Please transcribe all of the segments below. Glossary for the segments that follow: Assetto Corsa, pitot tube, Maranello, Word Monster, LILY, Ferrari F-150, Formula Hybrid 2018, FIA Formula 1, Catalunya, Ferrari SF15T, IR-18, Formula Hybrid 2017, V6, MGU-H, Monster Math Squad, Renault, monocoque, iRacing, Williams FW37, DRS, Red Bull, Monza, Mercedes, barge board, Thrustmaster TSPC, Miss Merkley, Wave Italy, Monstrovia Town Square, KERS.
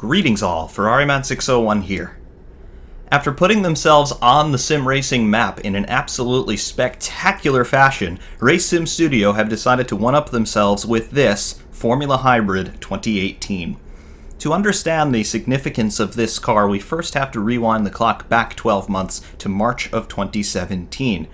Greetings all, FerrariMan601 here. After putting themselves on the sim racing map in an absolutely spectacular fashion, Race Sim Studio have decided to one-up themselves with this Formula Hybrid 2018. To understand the significance of this car, we first have to rewind the clock back 12 months to March of 2017.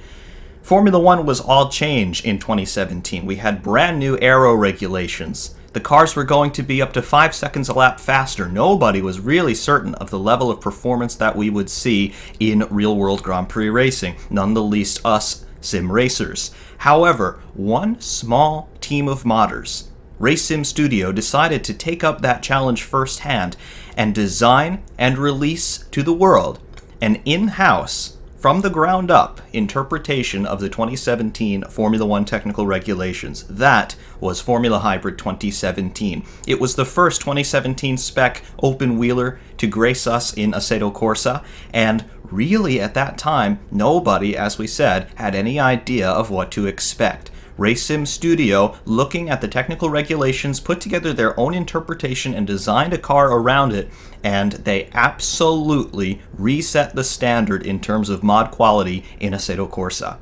Formula 1 was all change in 2017. We had brand new aero regulations. The cars were going to be up to 5 seconds a lap faster. Nobody was really certain of the level of performance that we would see in real-world Grand Prix racing, none the least us sim racers. However, one small team of modders, Race Sim Studio, decided to take up that challenge firsthand and design and release to the world an in-house, from the ground up, interpretation of the 2017 Formula 1 technical regulations. That was Formula Hybrid 2017. It was the first 2017 spec open wheeler to grace us in Assetto Corsa, and really at that time, nobody, as we said, had any idea of what to expect. Race Sim Studio, looking at the technical regulations, put together their own interpretation and designed a car around it, and they absolutely reset the standard in terms of mod quality in Assetto Corsa.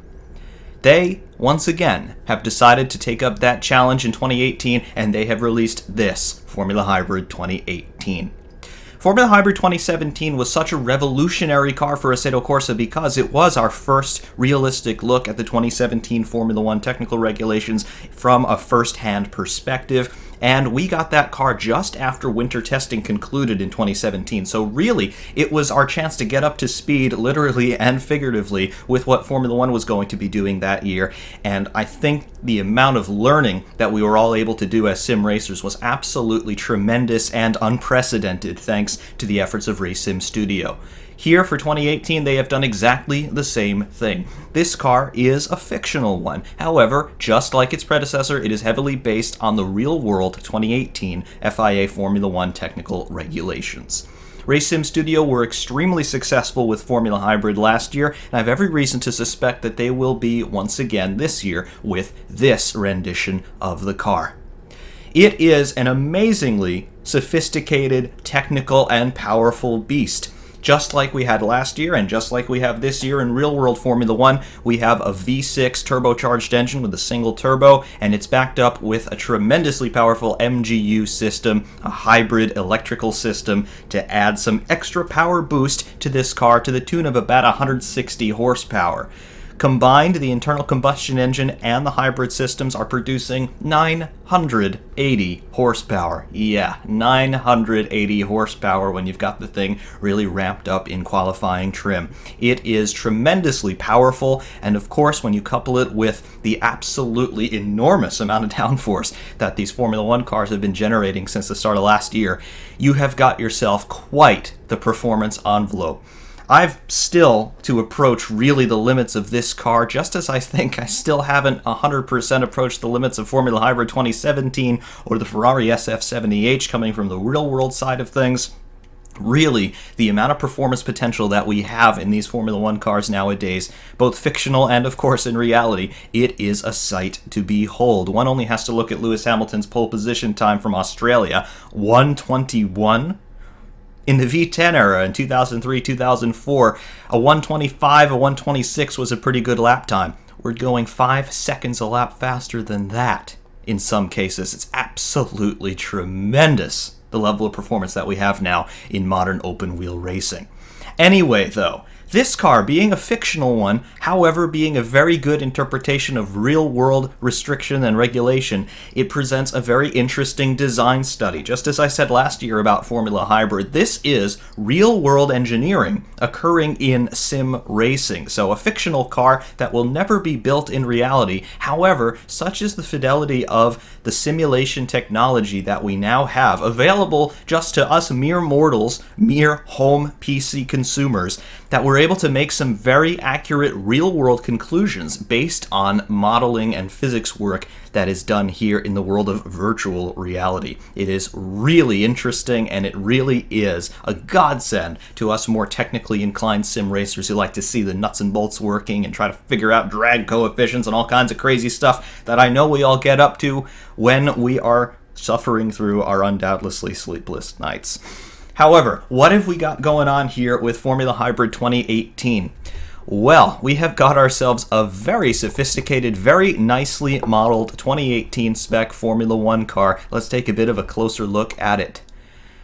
They, once again, have decided to take up that challenge in 2018, and they have released this Formula Hybrid 2018. Formula Hybrid 2017 was such a revolutionary car for Assetto Corsa because it was our first realistic look at the 2017 Formula 1 technical regulations from a first-hand perspective, and we got that car just after winter testing concluded in 2017. So really, it was our chance to get up to speed, literally and figuratively, with what Formula 1 was going to be doing that year, and I think the amount of learning that we were all able to do as sim racers was absolutely tremendous and unprecedented, thanks to the efforts of Race Sim Studio. Here for 2018, they have done exactly the same thing. This car is a fictional one. However, just like its predecessor, it is heavily based on the real-world 2018 FIA Formula 1 technical regulations. Race Sim Studio were extremely successful with Formula Hybrid last year, and I have every reason to suspect that they will be once again this year with this rendition of the car. It is an amazingly sophisticated, technical, and powerful beast. Just like we had last year and just like we have this year in real-world Formula 1, we have a V6 turbocharged engine with a single turbo, and it's backed up with a tremendously powerful MGU system, a hybrid electrical system, to add some extra power boost to this car to the tune of about 160 horsepower. Combined, the internal combustion engine and the hybrid systems are producing 980 horsepower. Yeah, 980 horsepower when you've got the thing really ramped up in qualifying trim. It is tremendously powerful, and of course, when you couple it with the absolutely enormous amount of downforce that these Formula 1 cars have been generating since the start of last year, you have got yourself quite the performance envelope. I've still to approach really the limits of this car, just as I think I still haven't 100% approached the limits of Formula Hybrid 2017 or the Ferrari SF70H coming from the real-world side of things. Really, the amount of performance potential that we have in these Formula 1 cars nowadays, both fictional and, of course, in reality, it is a sight to behold. One only has to look at Lewis Hamilton's pole position time from Australia, 1:21. In the V10 era, in 2003, 2004, a 1:25, a 1:26 was a pretty good lap time. We're going 5 seconds a lap faster than that in some cases. It's absolutely tremendous, the level of performance that we have now in modern open-wheel racing. Anyway, though, this car, being a fictional one, however, being a very good interpretation of real-world restriction and regulation, it presents a very interesting design study. Just as I said last year about Formula Hybrid, this is real-world engineering occurring in sim racing. So a fictional car that will never be built in reality. However, such is the fidelity of the simulation technology that we now have, available just to us mere mortals, mere home PC consumers, that we're able to make some very accurate real-world conclusions based on modeling and physics work that is done here in the world of virtual reality. It is really interesting, and it really is a godsend to us more technically inclined sim racers who like to see the nuts and bolts working and try to figure out drag coefficients and all kinds of crazy stuff that I know we all get up to when we are suffering through our undoubtedly sleepless nights. However, what have we got going on here with Formula Hybrid 2018? Well, we have got ourselves a very sophisticated, very nicely modeled 2018 spec Formula 1 car. Let's take a bit of a closer look at it.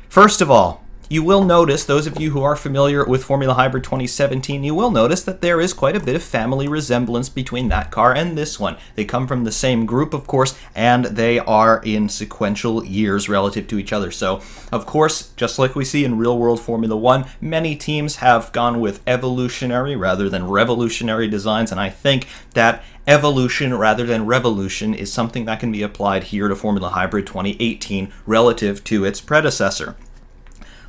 First of all, you will notice, those of you who are familiar with Formula Hybrid 2017, you will notice that there is quite a bit of family resemblance between that car and this one. They come from the same group, of course, and they are in sequential years relative to each other. So, of course, just like we see in real-world Formula 1, many teams have gone with evolutionary rather than revolutionary designs, and I think that evolution rather than revolution is something that can be applied here to Formula Hybrid 2018 relative to its predecessor.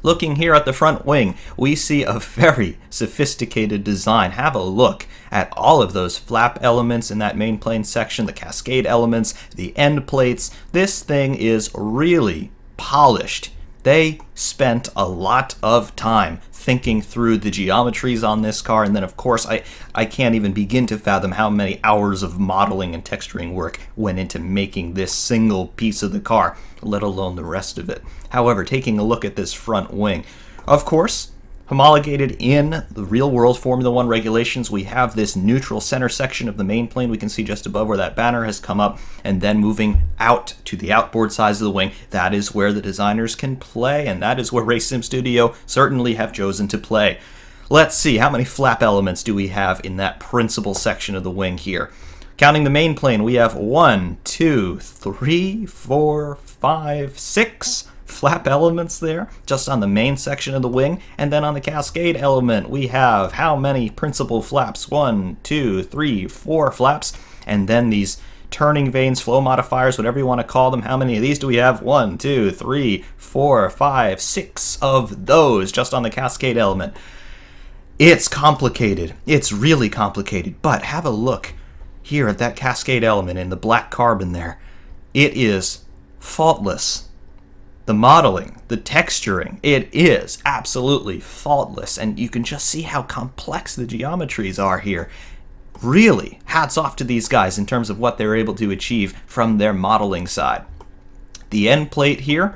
Looking here at the front wing, we see a very sophisticated design. Have a look at all of those flap elements in that main plane section, the cascade elements, the end plates. This thing is really polished. They spent a lot of time thinking through the geometries on this car, and then of course I can't even begin to fathom how many hours of modeling and texturing work went into making this single piece of the car, let alone the rest of it. However, taking a look at this front wing, of course, homologated in the real-world Formula 1 regulations, we have this neutral center section of the main plane. We can see just above where that banner has come up, and then moving out to the outboard sides of the wing. That is where the designers can play, and that is where Race Sim Studio certainly have chosen to play. Let's see, how many flap elements do we have in that principal section of the wing here? Counting the main plane, we have 6 flap elements there, just on the main section of the wing. And then on the cascade element, we have how many principal flaps? 4 flaps. And then these turning vanes, flow modifiers, whatever you want to call them. How many of these do we have? 6 of those just on the cascade element. It's complicated. It's really complicated. But have a look here at that cascade element in the black carbon there. It is faultless. The modeling, the texturing, it is absolutely faultless, and you can just see how complex the geometries are here. Really, hats off to these guys in terms of what they're able to achieve from their modeling side. The end plate here,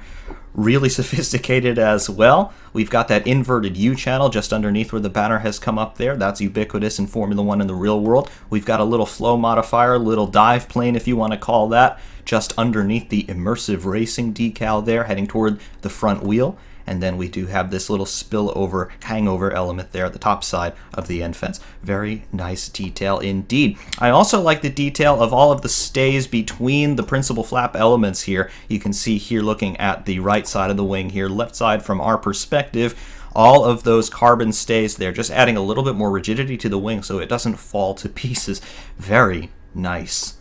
really sophisticated as well. We've got that inverted U channel just underneath where the banner has come up there. That's ubiquitous in Formula 1 in the real world. We've got a little flow modifier, a little dive plane if you want to call that, just underneath the immersive racing decal there heading toward the front wheel. And then we do have this little spillover hangover element there at the top side of the end fence. Very nice detail indeed. I also like the detail of all of the stays between the principal flap elements here. You can see here, looking at the right side of the wing here, left side from our perspective, all of those carbon stays there, just adding a little bit more rigidity to the wing so it doesn't fall to pieces. Very nice.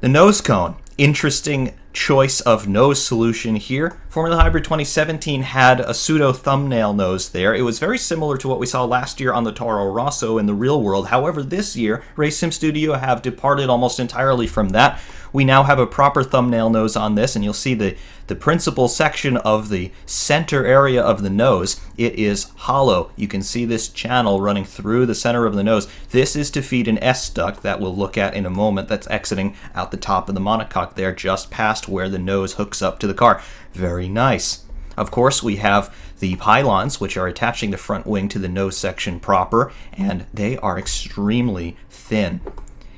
The nose cone, interesting choice of nose solution here. Formula Hybrid 2017 had a pseudo thumbnail nose there. It was very similar to what we saw last year on the Toro Rosso in the real world. However, this year, Race Sim Studio have departed almost entirely from that. We now have a proper thumbnail nose on this, and you'll see the principal section of the center area of the nose. It is hollow. You can see this channel running through the center of the nose. This is to feed an S duct that we'll look at in a moment that's exiting out the top of the monocoque there, just past where the nose hooks up to the car. Very nice. Of course, we have the pylons, which are attaching the front wing to the nose section proper, and they are extremely thin.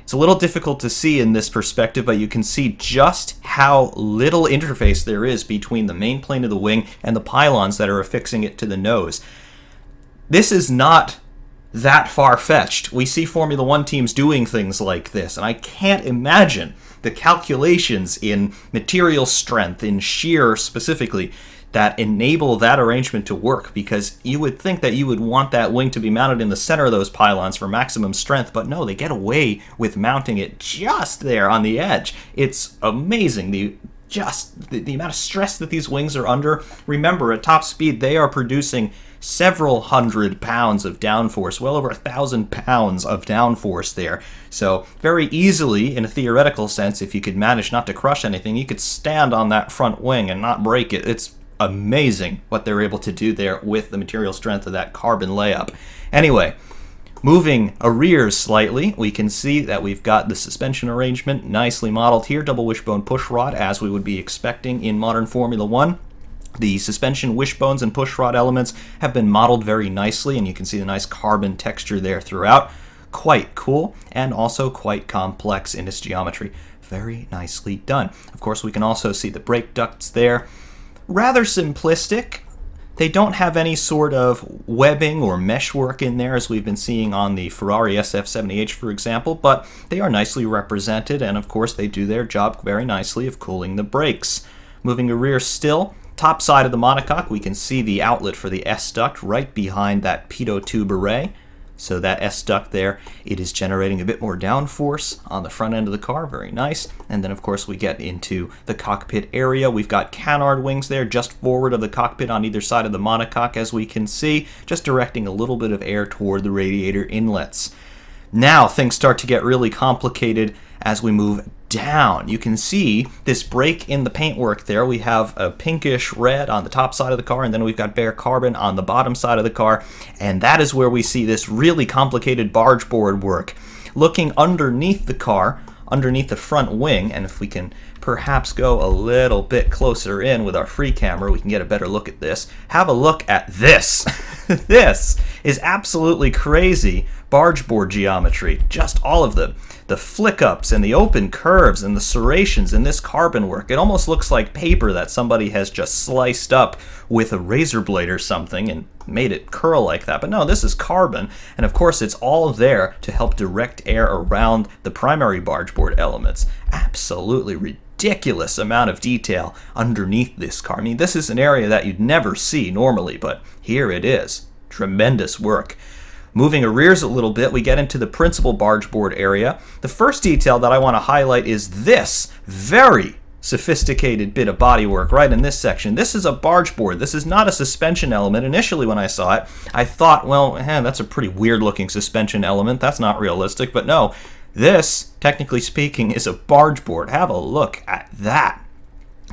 It's a little difficult to see in this perspective, but you can see just how little interface there is between the main plane of the wing and the pylons that are affixing it to the nose. This is not that far-fetched. We see Formula 1 teams doing things like this, and I can't imagine the calculations in material strength, in shear specifically, that enable that arrangement to work, because you would think that you would want that wing to be mounted in the center of those pylons for maximum strength, but no, they get away with mounting it just there on the edge. It's amazing the amount of stress that these wings are under. Remember, at top speed, they are producing several hundred pounds of downforce, well over 1,000 pounds of downforce there. So very easily, in a theoretical sense, if you could manage not to crush anything, you could stand on that front wing and not break it. It's amazing what they're able to do there with the material strength of that carbon layup. Anyway, moving arrears slightly, we can see that we've got the suspension arrangement nicely modeled here, double wishbone pushrod as we would be expecting in modern Formula 1. The suspension wishbones and pushrod elements have been modeled very nicely, and you can see the nice carbon texture there throughout. Quite cool, and also quite complex in its geometry. Very nicely done. Of course, we can also see the brake ducts there. Rather simplistic. They don't have any sort of webbing or meshwork in there, as we've been seeing on the Ferrari SF70H, for example, but they are nicely represented, and of course, they do their job very nicely of cooling the brakes. Moving rear still, top side of the monocoque, we can see the outlet for the S-duct right behind that pitot tube array. So that S-duct there, it is generating a bit more downforce on the front end of the car, very nice. And then of course we get into the cockpit area. We've got canard wings there just forward of the cockpit on either side of the monocoque, as we can see, just directing a little bit of air toward the radiator inlets. Now things start to get really complicated as we move down. You can see this break in the paintwork there. We have a pinkish red on the top side of the car, and then we've got bare carbon on the bottom side of the car, and that is where we see this really complicated barge board work. Looking underneath the car, underneath the front wing, and if we can perhaps go a little bit closer in with our free camera, we can get a better look at this. Have a look at this. This is absolutely crazy barge board geometry. Just all of them. The flick-ups and the open curves and the serrations in this carbon work. It almost looks like paper that somebody has just sliced up with a razor blade or something and made it curl like that. But no, this is carbon. And of course, it's all there to help direct air around the primary barge board elements. Absolutely ridiculous amount of detail underneath this car. I mean, this is an area that you'd never see normally, but here it is. Tremendous work. Moving arrears a little bit, we get into the principal barge board area. The first detail that I want to highlight is this very sophisticated bit of bodywork right in this section. This is a barge board. This is not a suspension element. Initially when I saw it, I thought, well, that's a pretty weird looking suspension element. That's not realistic, but no. This, technically speaking, is a barge board. Have a look at that.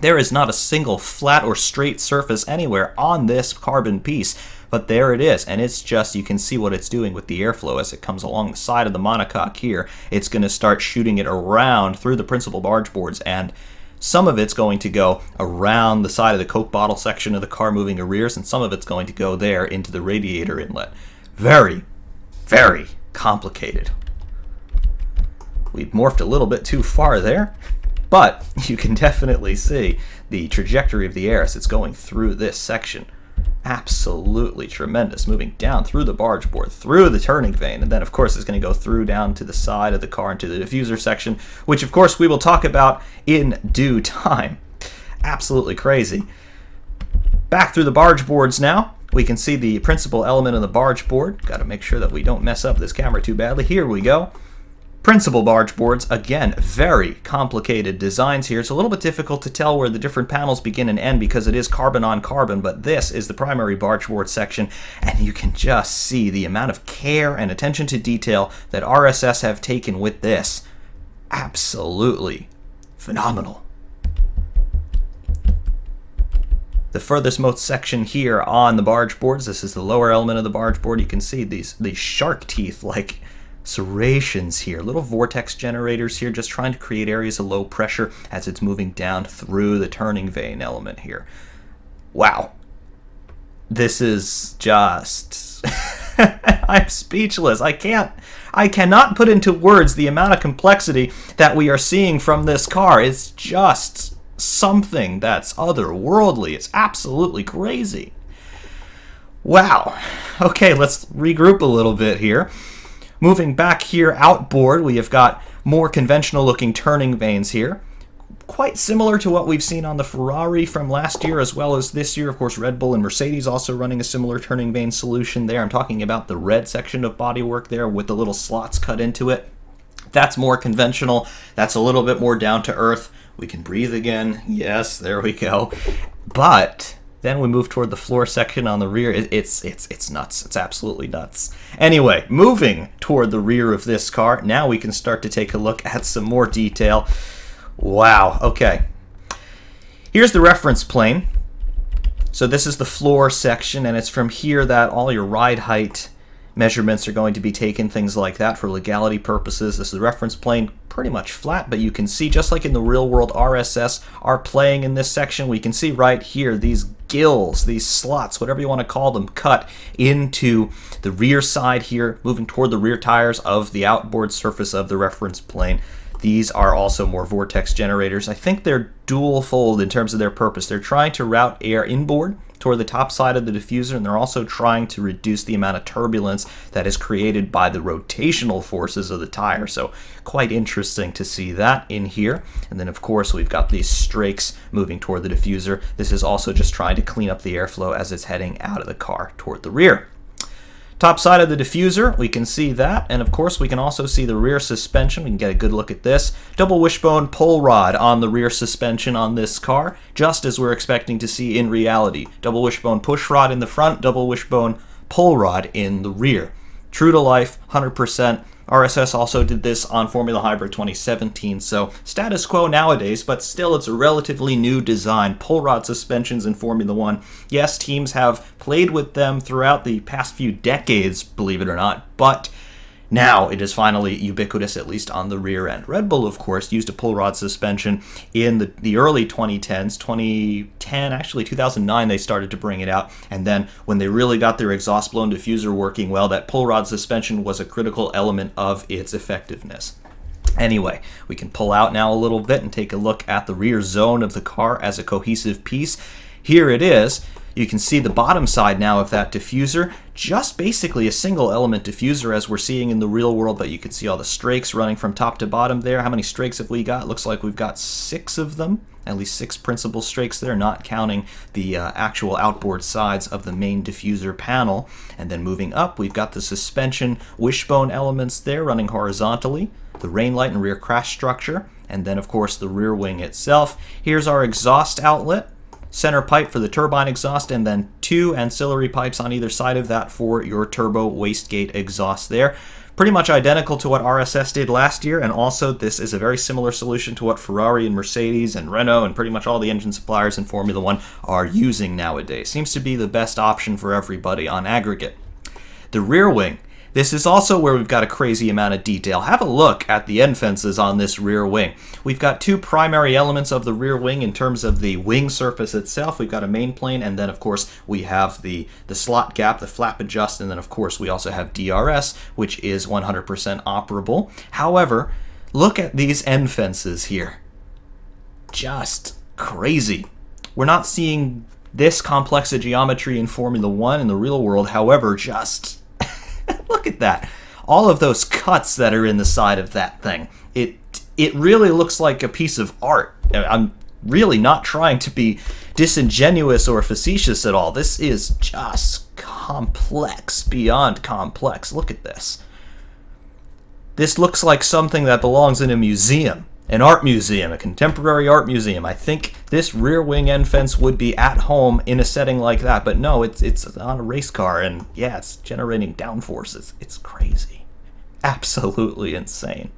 There is not a single flat or straight surface anywhere on this carbon piece. But there it is, and it's just, you can see what it's doing with the airflow as it comes along the side of the monocoque here. It's going to start shooting it around through the principal barge boards, and some of it's going to go around the side of the Coke bottle section of the car moving arrears, and some of it's going to go there into the radiator inlet. Very, very complicated. We've morphed a little bit too far there, but you can definitely see the trajectory of the air as it's going through this section. Absolutely tremendous, moving down through the barge board, through the turning vane, and then of course it's going to go through down to the side of the car into the diffuser section, which of course we will talk about in due time. Absolutely crazy. Back through the barge boards now. We can see the principal element of the barge board. Got to make sure that we don't mess up this camera too badly. Here we go. Principal barge boards, again, very complicated designs here. It's a little bit difficult to tell where the different panels begin and end because it is carbon on carbon, but this is the primary barge board section, and you can just see the amount of care and attention to detail that RSS have taken with this. Absolutely phenomenal. The furthest most section here on the barge boards, this is the lower element of the barge board. You can see these shark teeth like serrations here, little vortex generators here, just trying to create areas of low pressure as it's moving down through the turning vane element here. Wow. This is just... I'm speechless. I cannot put into words the amount of complexity that we are seeing from this car. It's just something that's otherworldly. It's absolutely crazy. Wow. Okay, let's regroup a little bit here. Moving back here outboard, we have got more conventional looking turning vanes here. Quite similar to what we've seen on the Ferrari from last year as well as this year. Of course, Red Bull and Mercedes also running a similar turning vane solution there. I'm talking about the red section of bodywork there with the little slots cut into it. That's more conventional. That's a little bit more down to earth. We can breathe again. Yes, there we go. But then we move toward the floor section on the rear. It's nuts. It's absolutely nuts. Anyway, moving toward the rear of this car, now we can start to take a look at some more detail. Wow. Okay. Here's the reference plane. So this is the floor section, and it's from here that all your ride height measurements are going to be taken, things like that for legality purposes. This is the reference plane, pretty much flat, but you can see just like in the real world, RSS are playing in this section. We can see right here these gills, these slots, whatever you want to call them, cut into the rear side here, moving toward the rear tires of the outboard surface of the reference plane. These are also more vortex generators. I think they're dual fold in terms of their purpose. They're trying to route air inboard toward the top side of the diffuser, and they're also trying to reduce the amount of turbulence that is created by the rotational forces of the tire. So quite interesting to see that in here. And then of course we've got these strakes moving toward the diffuser. This is also just trying to clean up the airflow as it's heading out of the car toward the rear. Top side of the diffuser, we can see that, and of course we can also see the rear suspension. We can get a good look at this. Double wishbone pole rod on the rear suspension on this car, just as we're expecting to see in reality. Double wishbone push rod in the front, double wishbone pole rod in the rear. True to life, 100%. RSS also did this on Formula Hybrid 2017, so status quo nowadays, but still it's a relatively new design. Pole rod suspensions in Formula 1. Yes, teams have played with them throughout the past few decades, believe it or not, but now it is finally ubiquitous, at least on the rear end. Red Bull, of course, used a pull rod suspension in the early 2010s. 2010, actually 2009, they started to bring it out. And then when they really got their exhaust blown diffuser working well, that pull rod suspension was a critical element of its effectiveness. Anyway, we can pull out now a little bit and take a look at the rear zone of the car as a cohesive piece. Here it is. You can see the bottom side now of that diffuser, just basically a single element diffuser as we're seeing in the real world, but you can see all the strakes running from top to bottom there. How many strakes have we got? Looks like we've got 6 of them, at least 6 principal strakes there, not counting the actual outboard sides of the main diffuser panel. And then moving up, we've got the suspension wishbone elements there running horizontally, the rain light and rear crash structure, and then of course the rear wing itself. Here's our exhaust outlet. Center pipe for the turbine exhaust, and then 2 ancillary pipes on either side of that for your turbo wastegate exhaust there. Pretty much identical to what RSS did last year, and also this is a very similar solution to what Ferrari and Mercedes and Renault and pretty much all the engine suppliers in Formula 1 are using nowadays. Seems to be the best option for everybody on aggregate. The rear wing. This is also where we've got a crazy amount of detail. Have a look at the end fences on this rear wing. We've got 2 primary elements of the rear wing in terms of the wing surface itself. We've got a main plane, and then of course we have the slot gap, the flap adjust, and then of course we also have DRS, which is 100% operable. However, look at these end fences here. Just crazy. We're not seeing this complex of geometry in Formula 1 in the real world, however, just look at that. All of those cuts that are in the side of that thing. It really looks like a piece of art. I'm really not trying to be disingenuous or facetious at all. This is just complex, beyond complex. Look at this. This looks like something that belongs in a museum. An art museum, a contemporary art museum. I think this rear wing end fence would be at home in a setting like that, but no, it's on a race car, and yeah, it's generating downforce. It's crazy. Absolutely insane.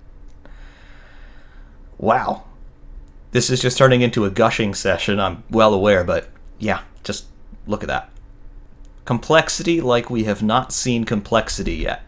Wow. This is just turning into a gushing session, I'm well aware, but yeah, just look at that. Complexity like we have not seen complexity yet.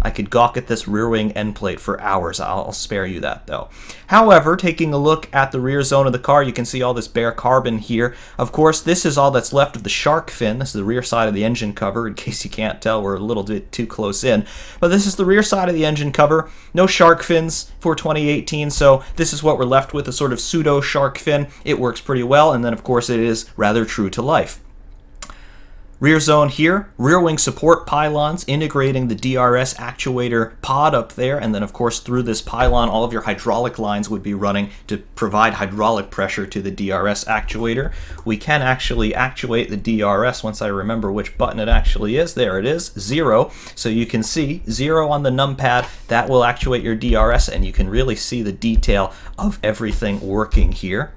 I could gawk at this rear wing end plate for hours. I'll spare you that, though. However, taking a look at the rear zone of the car, you can see all this bare carbon here. Of course, this is all that's left of the shark fin. This is the rear side of the engine cover. In case you can't tell, we're a little bit too close in. But this is the rear side of the engine cover. No shark fins for 2018, so this is what we're left with, a sort of pseudo shark fin. It works pretty well, and then, of course, it is rather true to life. Rear zone here, rear wing support pylons integrating the DRS actuator pod up there, and then of course through this pylon all of your hydraulic lines would be running to provide hydraulic pressure to the DRS actuator. We can actually actuate the DRS once I remember which button it actually is. There it is, 0. So you can see 0 on the numpad. That will actuate your DRS, and you can really see the detail of everything working here.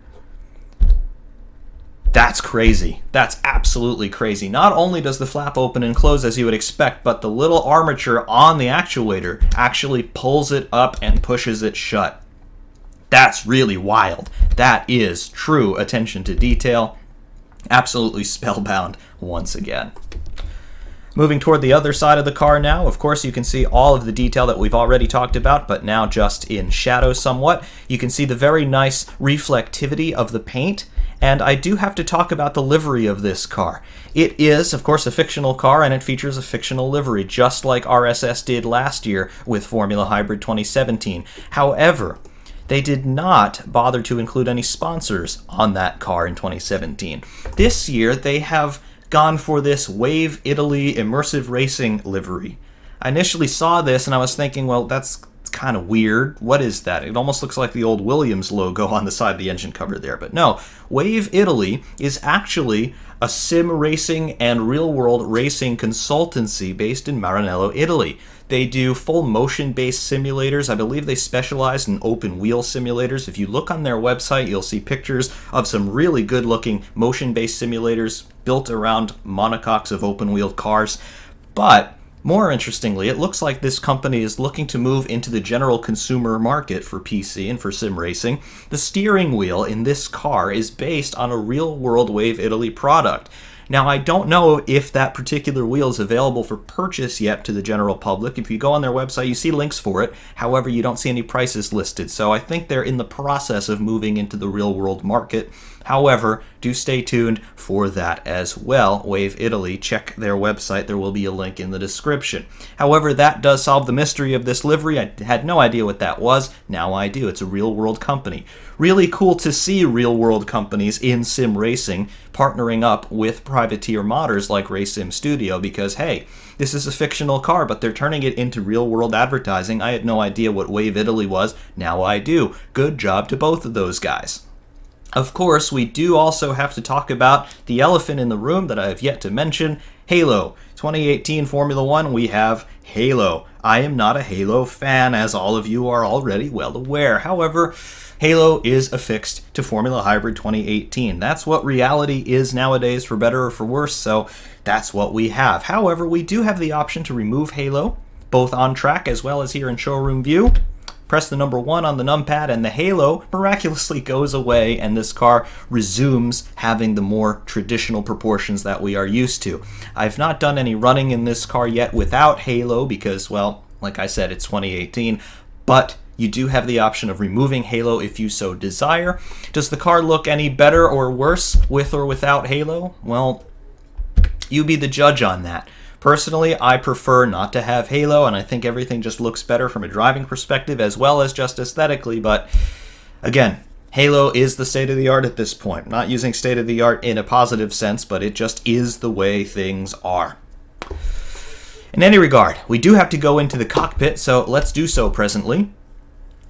That's crazy. That's absolutely crazy. Not only does the flap open and close as you would expect, but the little armature on the actuator actually pulls it up and pushes it shut. That's really wild. That is true attention to detail. Absolutely spellbound once again. Moving toward the other side of the car now, of course you can see all of the detail that we've already talked about, but now just in shadow somewhat. You can see the very nice reflectivity of the paint, and I do have to talk about the livery of this car. It is, of course, a fictional car, and it features a fictional livery, just like RSS did last year with Formula Hybrid 2017. However, they did not bother to include any sponsors on that car in 2017. This year, they have gone for this Wave Italy Immersive Racing livery. I initially saw this and I was thinking, well, that's kind of weird. What is that? It almost looks like the old Williams logo on the side of the engine cover there. But no, Wave Italy is actually a sim racing and real-world racing consultancy based in Maranello, Italy. They do full motion-based simulators. I believe they specialize in open-wheel simulators. If you look on their website, you'll see pictures of some really good-looking motion-based simulators built around monocoques of open-wheeled cars. But more interestingly, it looks like this company is looking to move into the general consumer market for PC and for sim racing. The steering wheel in this car is based on a real-world Wave Italy product. Now, I don't know if that particular wheel is available for purchase yet to the general public. If you go on their website, you see links for it. However, you don't see any prices listed, so I think they're in the process of moving into the real-world market. However, do stay tuned for that as well. Wave Italy, check their website. There will be a link in the description. However, that does solve the mystery of this livery. I had no idea what that was. Now I do. It's a real-world company. Really cool to see real-world companies in sim racing partnering up with privateer modders like Race Sim Studio because, hey, this is a fictional car, but they're turning it into real-world advertising. I had no idea what Wave Italy was. Now I do. Good job to both of those guys. Of course, we do also have to talk about the elephant in the room that I have yet to mention, Halo. 2018 Formula 1, we have Halo. I am not a Halo fan, as all of you are already well aware. However, Halo is affixed to Formula Hybrid 2018. That's what reality is nowadays, for better or for worse, so that's what we have. However, we do have the option to remove Halo, both on track as well as here in showroom view. Press the number 1 on the numpad and the halo miraculously goes away and this car resumes having the more traditional proportions that we are used to. I've not done any running in this car yet without halo because, well, like I said, it's 2018, but you do have the option of removing halo if you so desire. Does the car look any better or worse with or without halo? Well, you be the judge on that. Personally, I prefer not to have Halo, and I think everything just looks better from a driving perspective as well as just aesthetically, but again, Halo is the state-of-the-art at this point. Not using state-of-the-art in a positive sense, but it just is the way things are. In any regard, we do have to go into the cockpit, so let's do so presently.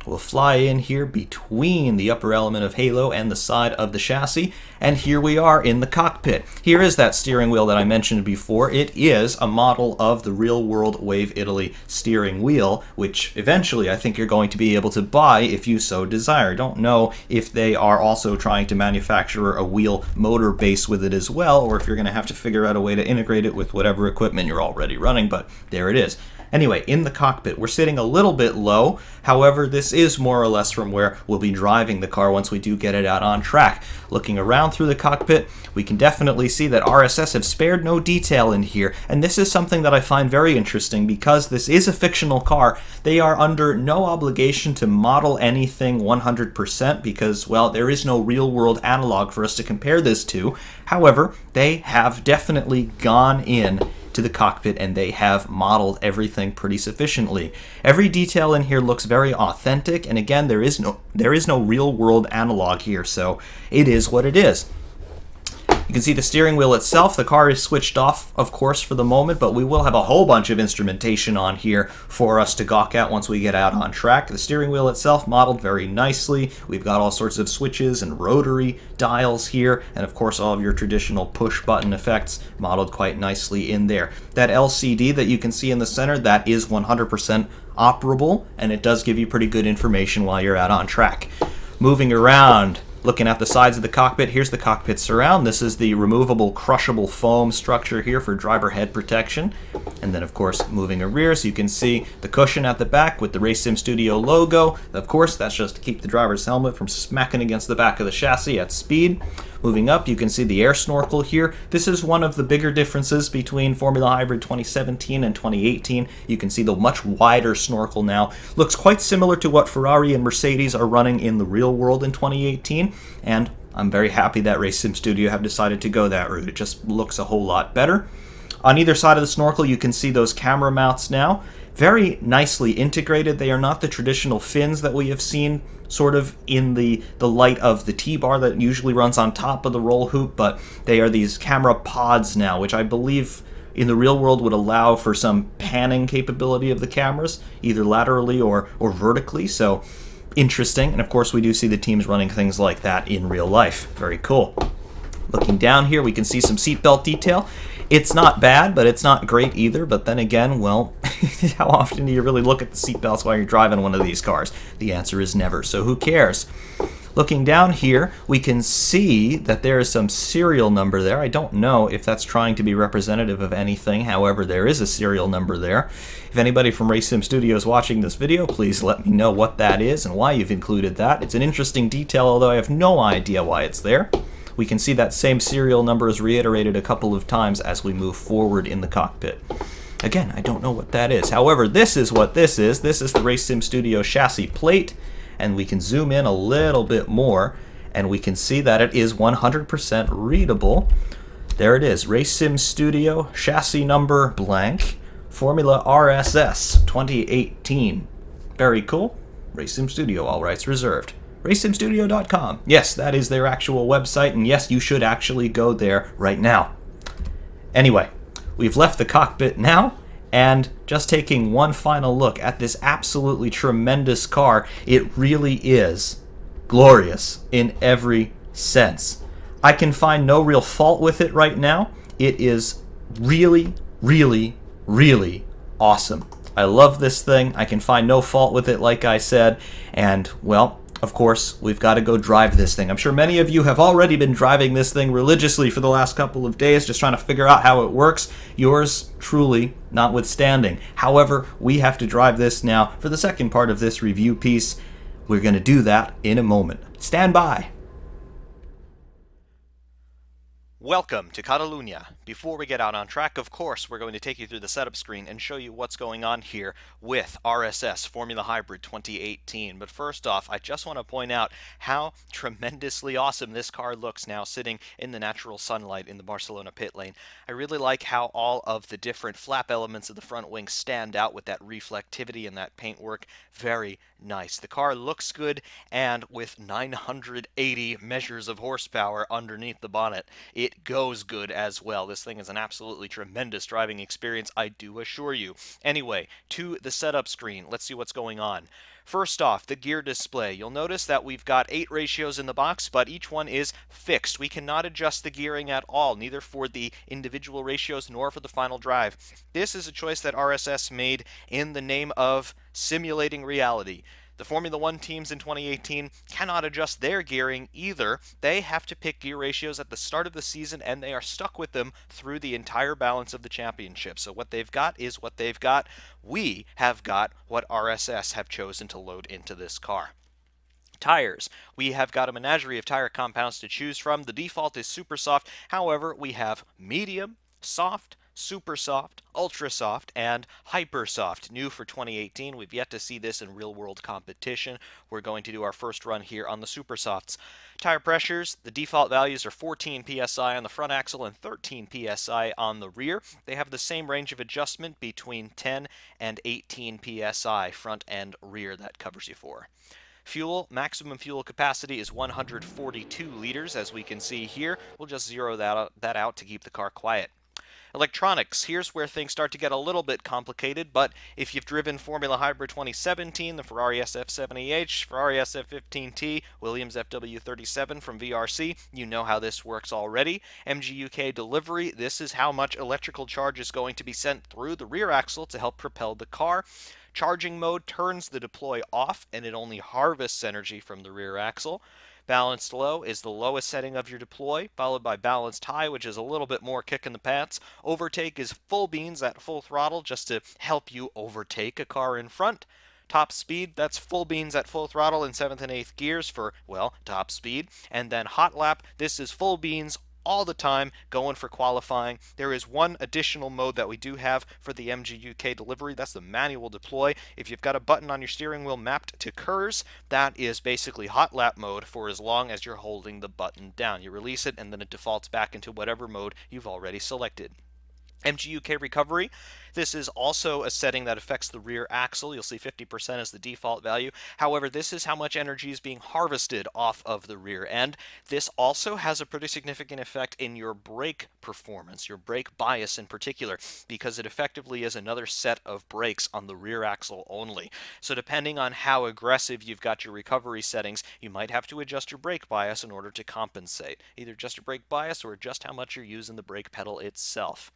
We'll fly in here between the upper element of Halo and the side of the chassis, and here we are in the cockpit. Here is that steering wheel that I mentioned before. It is a model of the real-world Wave Italy steering wheel, which eventually I think you're going to be able to buy if you so desire. Don't know if they are also trying to manufacture a wheel motor base with it as well, or if you're going to have to figure out a way to integrate it with whatever equipment you're already running, but there it is. Anyway, in the cockpit, we're sitting a little bit low. However, this is more or less from where we'll be driving the car once we do get it out on track. Looking around through the cockpit, we can definitely see that RSS have spared no detail in here. And this is something that I find very interesting because this is a fictional car. They are under no obligation to model anything 100% because, well, there is no real-world analog for us to compare this to. However, they have definitely gone in to the cockpit and they have modeled everything pretty sufficiently. Every detail in here looks very authentic, and again, there is no real world analog here, so it is what it is. You can see the steering wheel itself. The car is switched off, of course, for the moment, but we will have a whole bunch of instrumentation on here for us to gawk at once we get out on track. The steering wheel itself modeled very nicely. We've got all sorts of switches and rotary dials here, and of course all of your traditional push button effects modeled quite nicely in there. That LCD that you can see in the center, that is 100% operable, and it does give you pretty good information while you're out on track. Moving around, looking at the sides of the cockpit, here's the cockpit surround. This is the removable, crushable foam structure here for driver head protection. And then, of course, moving rear, so you can see the cushion at the back with the Race Sim Studio logo. Of course, that's just to keep the driver's helmet from smacking against the back of the chassis at speed. Moving up, you can see the air snorkel here. This is one of the bigger differences between Formula Hybrid 2017 and 2018. You can see the much wider snorkel now. Looks quite similar to what Ferrari and Mercedes are running in the real world in 2018. And I'm very happy that Race Sim Studio have decided to go that route. It just looks a whole lot better. On either side of the snorkel, you can see those camera mounts now. Very nicely integrated. They are not the traditional fins that we have seen sort of in the light of the T-bar that usually runs on top of the roll hoop, but they are these camera pods now, which I believe in the real world would allow for some panning capability of the cameras, either laterally or vertically. So interesting. And of course, we do see the teams running things like that in real life. Very cool. Looking down here, we can see some seatbelt detail. It's not bad, but it's not great either. But then again, well, how often do you really look at the seatbelts while you're driving one of these cars? The answer is never, so who cares? Looking down here, we can see that there is some serial number there. I don't know if that's trying to be representative of anything. However, there is a serial number there. If anybody from Race Sim Studio is watching this video, please let me know what that is and why you've included that. It's an interesting detail, although I have no idea why it's there. We can see that same serial number is reiterated a couple of times as we move forward in the cockpit. Again, I don't know what that is. However, this is what this is. This is the Race Sim Studio chassis plate, and we can zoom in a little bit more, and we can see that it is 100% readable. There it is, Race Sim Studio chassis number blank, Formula RSS 2018. Very cool. Race Sim Studio, all rights reserved. RaceSimStudio.com. Yes, that is their actual website, and yes, you should actually go there right now. Anyway, we've left the cockpit now, and just taking one final look at this absolutely tremendous car, it really is glorious in every sense. I can find no real fault with it right now. It is really, really, really awesome. I love this thing. I can find no fault with it, like I said, and, well, of course, we've got to go drive this thing. I'm sure many of you have already been driving this thing religiously for the last couple of days, just trying to figure out how it works. Yours truly notwithstanding. However, we have to drive this now for the second part of this review piece. We're going to do that in a moment. Stand by. Welcome to Catalunya. Before we get out on track, of course, we're going to take you through the setup screen and show you what's going on here with RSS Formula Hybrid 2018. But first off, I just want to point out how tremendously awesome this car looks now sitting in the natural sunlight in the Barcelona pit lane. I really like how all of the different flap elements of the front wing stand out with that reflectivity and that paintwork. Very nice. The car looks good, and with 980 measures of horsepower underneath the bonnet, it goes good as well. This thing is an absolutely tremendous driving experience, I do assure you. Anyway, to the setup screen, let's see what's going on. First off, the gear display. You'll notice that we've got 8 ratios in the box, but each one is fixed. We cannot adjust the gearing at all, neither for the individual ratios nor for the final drive. This is a choice that RSS made in the name of simulating reality. The Formula 1 teams in 2018 cannot adjust their gearing either. They have to pick gear ratios at the start of the season, and they are stuck with them through the entire balance of the championship. So what they've got is what they've got. We have got what RSS have chosen to load into this car. Tires. We have got a menagerie of tire compounds to choose from. The default is super soft. However, we have medium, soft, super soft, ultra soft, and hyper soft. New for 2018. We've yet to see this in real world competition. We're going to do our first run here on the super softs. Tire pressures, the default values are 14 psi on the front axle and 13 psi on the rear. They have the same range of adjustment between 10 and 18 psi front and rear. That covers you for fuel. Maximum fuel capacity is 142 liters, as we can see here. We'll just zero that out to keep the car quiet. Electronics, here's where things start to get a little bit complicated, but if you've driven Formula Hybrid 2017, the Ferrari SF70H, Ferrari SF15T, Williams FW37 from VRC, you know how this works already. MGU-K delivery, this is how much electrical charge is going to be sent through the rear axle to help propel the car. Charging mode turns the deploy off, and it only harvests energy from the rear axle. Balanced low is the lowest setting of your deploy, followed by balanced high, which is a little bit more kick in the pants. Overtake is full beans at full throttle, just to help you overtake a car in front. Top speed, that's full beans at full throttle in 7th and 8th gears for, well, top speed. And then hot lap, this is full beans all the time going for qualifying. There is one additional mode that we do have for the MGU-K delivery. That's the manual deploy. If you've got a button on your steering wheel mapped to KERS, that is basically hot lap mode for as long as you're holding the button down. You release it and then it defaults back into whatever mode you've already selected. MGU-K recovery. This is also a setting that affects the rear axle. You'll see 50% as the default value. However, this is how much energy is being harvested off of the rear end. This also has a pretty significant effect in your brake performance, your brake bias in particular, because it effectively is another set of brakes on the rear axle only. So depending on how aggressive you've got your recovery settings, you might have to adjust your brake bias in order to compensate. Either adjust your brake bias or adjust how much you're using the brake pedal itself.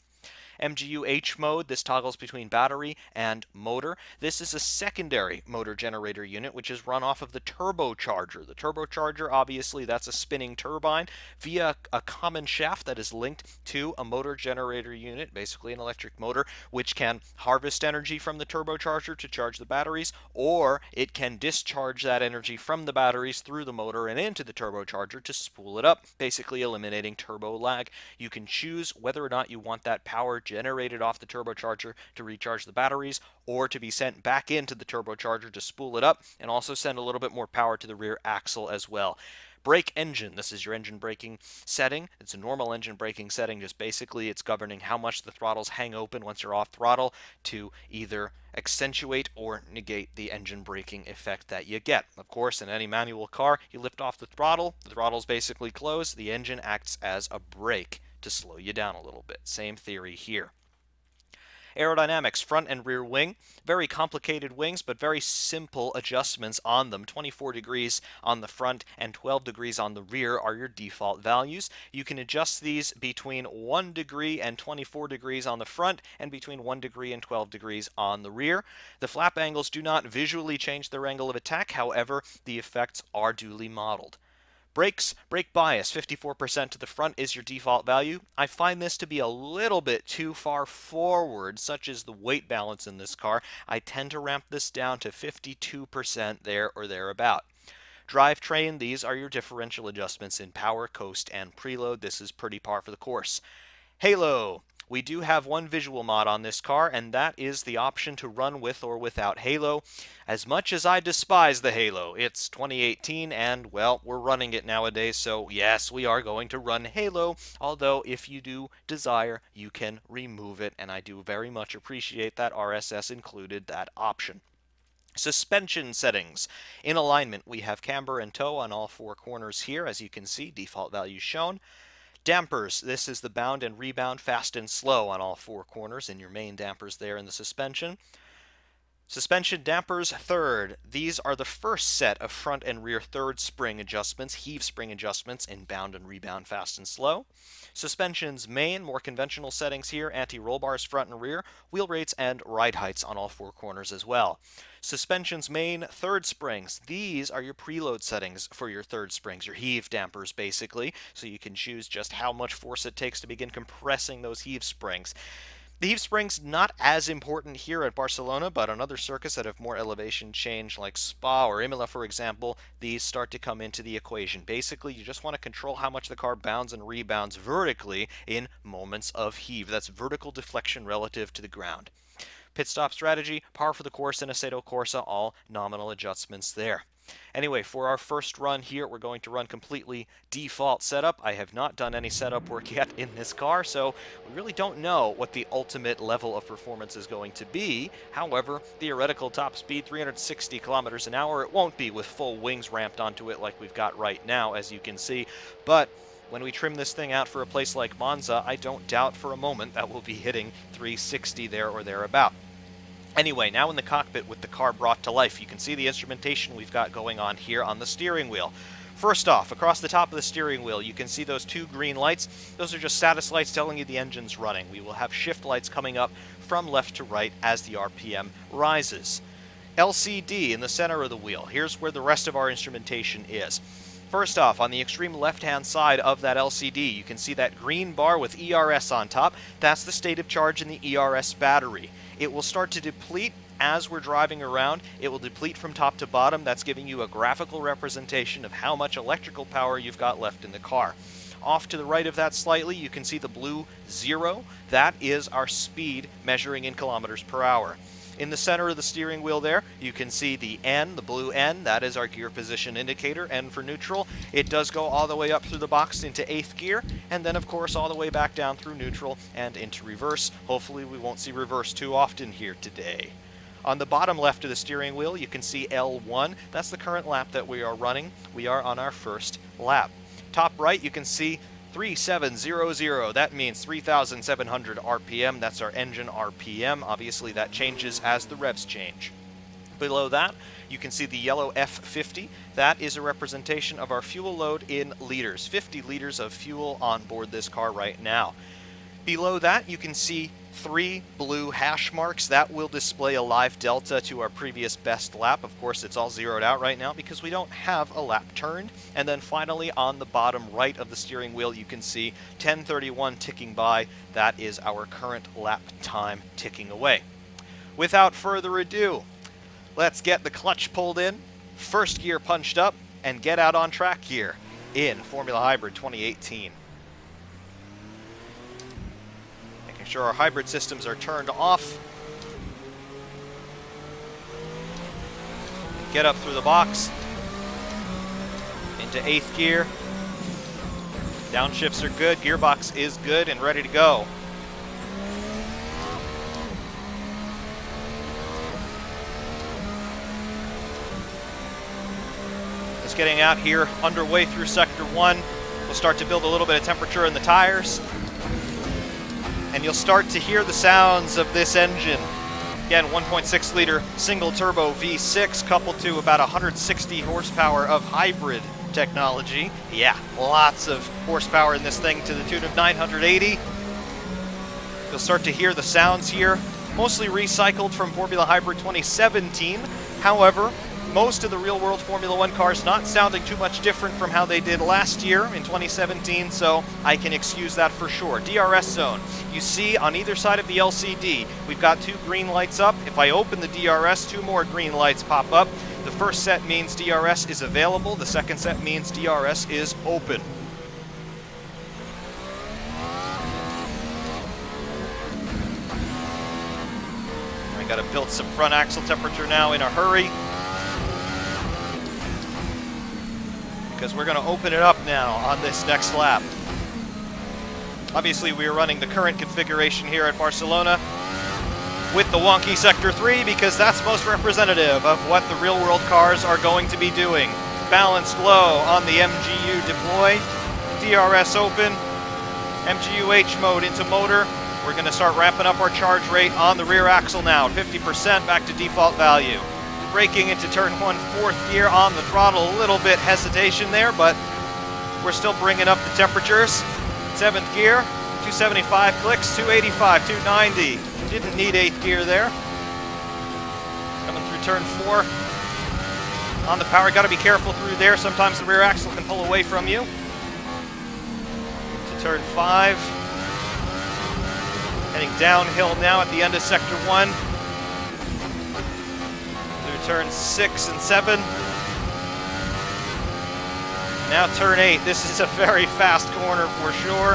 MGU-H mode, this toggles between battery and motor. This is a secondary motor generator unit, which is run off of the turbocharger. The turbocharger, obviously, that's a spinning turbine via a common shaft that is linked to a motor generator unit, basically an electric motor, which can harvest energy from the turbocharger to charge the batteries, or it can discharge that energy from the batteries through the motor and into the turbocharger to spool it up, basically eliminating turbo lag. You can choose whether or not you want that power generated off the turbocharger to recharge the batteries, or to be sent back into the turbocharger to spool it up and also send a little bit more power to the rear axle as well. Brake engine, this is your engine braking setting. It's a normal engine braking setting, just basically it's governing how much the throttles hang open once you're off throttle to either accentuate or negate the engine braking effect that you get. Of course, in any manual car, you lift off the throttle's basically closed, the engine acts as a brake to slow you down a little bit. Same theory here. Aerodynamics, front and rear wing, very complicated wings, but very simple adjustments on them. 24 degrees on the front and 12 degrees on the rear are your default values. You can adjust these between 1 degree and 24 degrees on the front and between 1 degree and 12 degrees on the rear. The flap angles do not visually change their angle of attack. However, the effects are duly modeled. Brakes, brake bias, 54% to the front is your default value. I find this to be a little bit too far forward, such as the weight balance in this car. I tend to ramp this down to 52% there or thereabout. Drivetrain, these are your differential adjustments in power, coast, and preload. This is pretty par for the course. Halo. We do have one visual mod on this car, and that is the option to run with or without Halo. As much as I despise the Halo, it's 2018, and, well, we're running it nowadays, so yes, we are going to run Halo, although if you do desire, you can remove it, and I do very much appreciate that RSS included that option. Suspension settings. In alignment, we have camber and toe on all four corners here, as you can see, default values shown. Dampers, this is the bound and rebound, fast and slow on all four corners, and your main dampers there in the suspension. Suspension dampers, third. These are the first set of front and rear third spring adjustments, heave spring adjustments in bound and rebound, fast and slow. Suspension's main, more conventional settings here, anti-roll bars front and rear, wheel rates and ride heights on all four corners as well. Suspension's main, third springs. These are your preload settings for your third springs, your heave dampers basically, so you can choose just how much force it takes to begin compressing those heave springs. The heave springs not as important here at Barcelona, but on other circuits that have more elevation change like Spa or Imola, for example, these start to come into the equation. Basically, you just want to control how much the car bounds and rebounds vertically in moments of heave. That's vertical deflection relative to the ground. Pit stop strategy, par for the course in Assetto Corsa, all nominal adjustments there. Anyway, for our first run here, we're going to run completely default setup. I have not done any setup work yet in this car, so we really don't know what the ultimate level of performance is going to be. However, theoretical top speed, 360 kilometers an hour. It won't be with full wings ramped onto it like we've got right now, as you can see. But when we trim this thing out for a place like Monza, I don't doubt for a moment that we'll be hitting 360 there or thereabout. Anyway, now in the cockpit with the car brought to life, you can see the instrumentation we've got going on here on the steering wheel. First off, across the top of the steering wheel, you can see those two green lights. Those are just status lights telling you the engine's running. We will have shift lights coming up from left to right as the RPM rises. LCD in the center of the wheel. Here's where the rest of our instrumentation is. First off, on the extreme left-hand side of that LCD, you can see that green bar with ERS on top. That's the state of charge in the ERS battery. It will start to deplete as we're driving around. It will deplete from top to bottom. That's giving you a graphical representation of how much electrical power you've got left in the car. Off to the right of that slightly, you can see the blue zero. That is our speed measuring in kilometers per hour. In the center of the steering wheel there, you can see the N, the blue N. That is our gear position indicator, N for neutral. It does go all the way up through the box into 8th gear, and then, of course, all the way back down through neutral and into reverse. Hopefully, we won't see reverse too often here today. On the bottom left of the steering wheel, you can see L1. That's the current lap that we are running. We are on our first lap. Top right, you can see 3700. That means 3,700 RPM. That's our engine RPM. Obviously, that changes as the revs change. Below that, you can see the yellow F50. That is a representation of our fuel load in liters. 50 liters of fuel on board this car right now. Below that, you can see 3 blue hash marks. That will display a live delta to our previous best lap. Of course, it's all zeroed out right now because we don't have a lap turned. And then finally, on the bottom right of the steering wheel, you can see 10:31 ticking by. That is our current lap time ticking away. Without further ado, let's get the clutch pulled in, first gear punched up, and get out on track here in Formula Hybrid 2018. Sure, our hybrid systems are turned off. Get up through the box into 8th gear. Downshifts are good, gearbox is good and ready to go. Just getting out here, underway through sector 1. We'll start to build a little bit of temperature in the tires. And you'll start to hear the sounds of this engine. Again, 1.6 liter single turbo V6 coupled to about 160 horsepower of hybrid technology. Yeah, lots of horsepower in this thing to the tune of 980. You'll start to hear the sounds here, mostly recycled from Formula Hybrid 2017. However, most of the real world Formula 1 cars not sounding too much different from how they did last year in 2017, so I can excuse that for sure. DRS zone. You see on either side of the LCD, we've got 2 green lights up. If I open the DRS, 2 more green lights pop up. The first set means DRS is available. The second set means DRS is open. I gotta build some front axle temperature now in a hurry, because we're going to open it up now on this next lap. Obviously, we are running the current configuration here at Barcelona with the wonky Sector 3 because that's most representative of what the real-world cars are going to be doing. Balanced low on the MGU deploy, DRS open, MGU-H mode into motor. We're going to start ramping up our charge rate on the rear axle now, 50% back to default value. Braking into turn 1, 4th gear on the throttle. A little bit hesitation there, but we're still bringing up the temperatures. 7th gear, 275 clicks, 285, 290. Didn't need 8th gear there. Coming through turn 4. On the power, gotta be careful through there. Sometimes the rear axle can pull away from you. To turn 5. Heading downhill now at the end of sector 1. Turn 6 and 7. Now turn 8. This is a very fast corner for sure.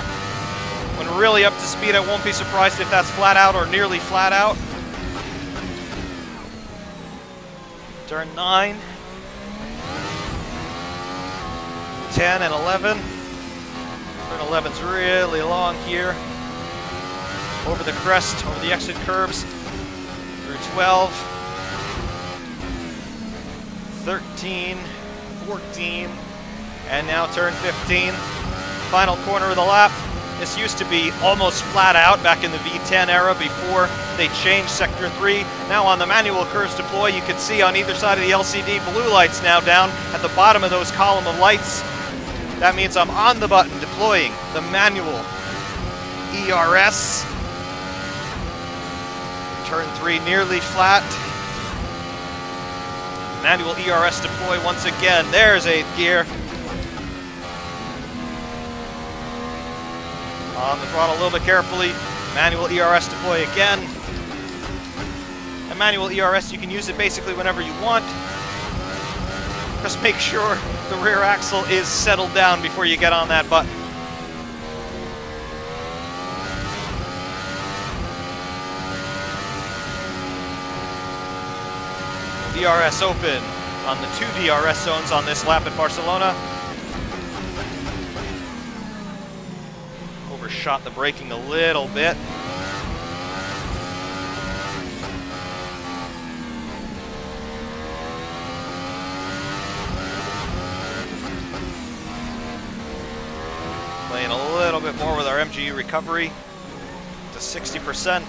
When really up to speed, I won't be surprised if that's flat out or nearly flat out. Turn 9. 10 and 11. Turn 11's really long here. Over the crest, over the exit curves. Through 12. 13, 14, and now turn 15. Final corner of the lap. This used to be almost flat out back in the V10 era before they changed sector 3. Now on the manual KERS deploy, you can see on either side of the LCD blue lights now down at the bottom of those column of lights. That means I'm on the button deploying the manual ERS. Turn 3 nearly flat. Manual ERS deploy once again. There's 8th gear. On the throttle a little bit carefully. Manual ERS deploy again. And manual ERS, you can use it basically whenever you want. Just make sure the rear axle is settled down before you get on that button. DRS open on the two DRS zones on this lap at Barcelona. Overshot the braking a little bit. Playing a little bit more with our MGU recovery to 60%.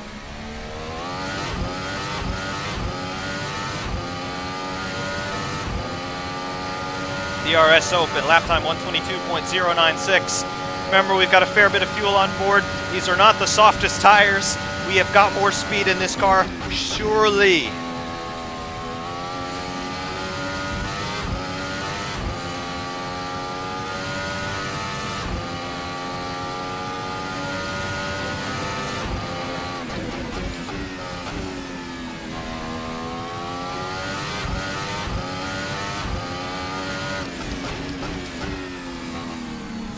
DRS open, lap time 122.096. Remember, we've got a fair bit of fuel on board. These are not the softest tires. We have got more speed in this car, surely.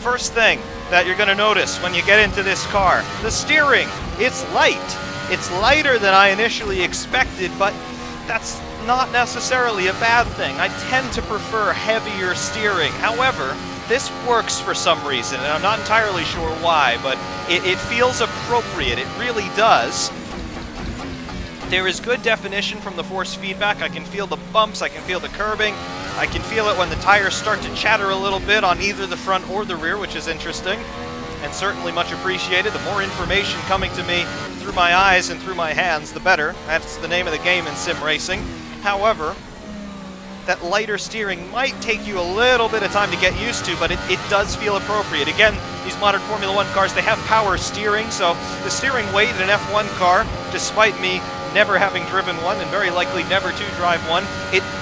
First thing that you're going to notice when you get into this car, the steering. It's light. It's lighter than I initially expected, but that's not necessarily a bad thing. I tend to prefer heavier steering. However, this works for some reason, and I'm not entirely sure why, but it feels appropriate. It really does. There is good definition from the force feedback. I can feel the bumps, I can feel the curbing. I can feel it when the tires start to chatter a little bit on either the front or the rear, which is interesting and certainly much appreciated. The more information coming to me through my eyes and through my hands, the better. That's the name of the game in sim racing. However, that lighter steering might take you a little bit of time to get used to, but it does feel appropriate. Again, these modern Formula 1 cars, they have power steering, so the steering weight in an F1 car, despite me never having driven one and very likely never to drive one,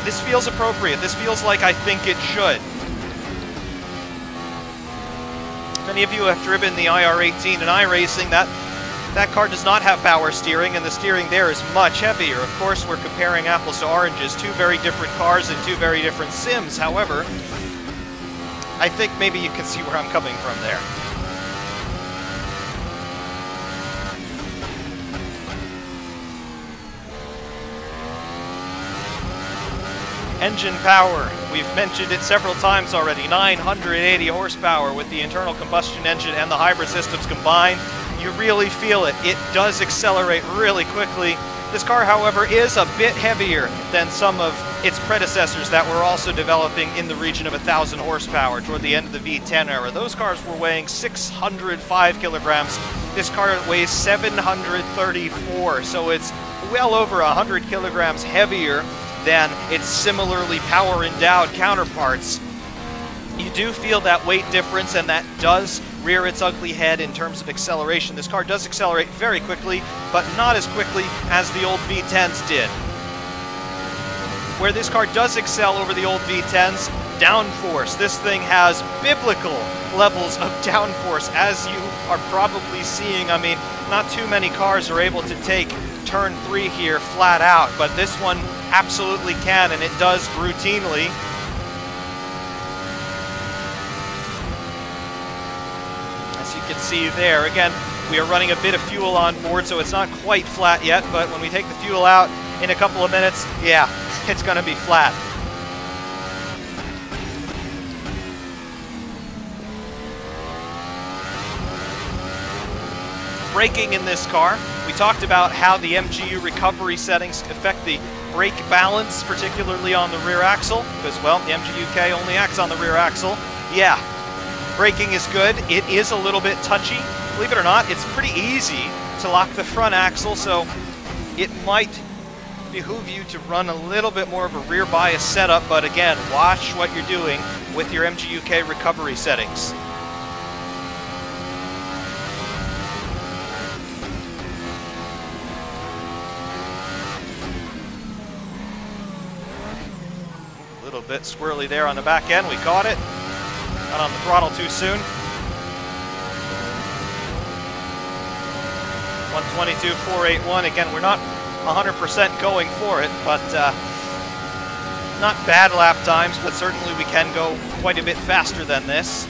this feels appropriate. This feels like I think it should. If any of you have driven the IR-18 and iRacing, that car does not have power steering, and the steering there is much heavier. Of course, we're comparing apples to oranges, two very different cars and two very different sims. However, I think maybe you can see where I'm coming from there. Engine power, we've mentioned it several times already, 980 horsepower with the internal combustion engine and the hybrid systems combined. You really feel it. It does accelerate really quickly. This car, however, is a bit heavier than some of its predecessors that were also developing in the region of 1,000 horsepower toward the end of the V10 era. Those cars were weighing 605 kilograms. This car weighs 734, so it's well over 100 kilograms heavier than its similarly power-endowed counterparts. You do feel that weight difference, and that does rear its ugly head in terms of acceleration. This car does accelerate very quickly, but not as quickly as the old V10s did. Where this car does excel over the old V10s, downforce. This thing has biblical levels of downforce, as you are probably seeing. I mean, not too many cars are able to take turn three here flat out, but this one absolutely can, and it does routinely. As you can see there, again, we are running a bit of fuel on board, so it's not quite flat yet, but when we take the fuel out in a couple of minutes, yeah, it's going to be flat. Braking in this car, we talked about how the MGU recovery settings affect the brake balance, particularly on the rear axle, because, well, the MGU-K only acts on the rear axle. Yeah, braking is good. It is a little bit touchy. Believe it or not, it's pretty easy to lock the front axle, so it might behoove you to run a little bit more of a rear bias setup, but again, watch what you're doing with your MGU-K recovery settings. Bit squirrely there on the back end. We caught it. Not on the throttle too soon. 122.481. Again, we're not 100% going for it, but not bad lap times, but certainly we can go quite a bit faster than this.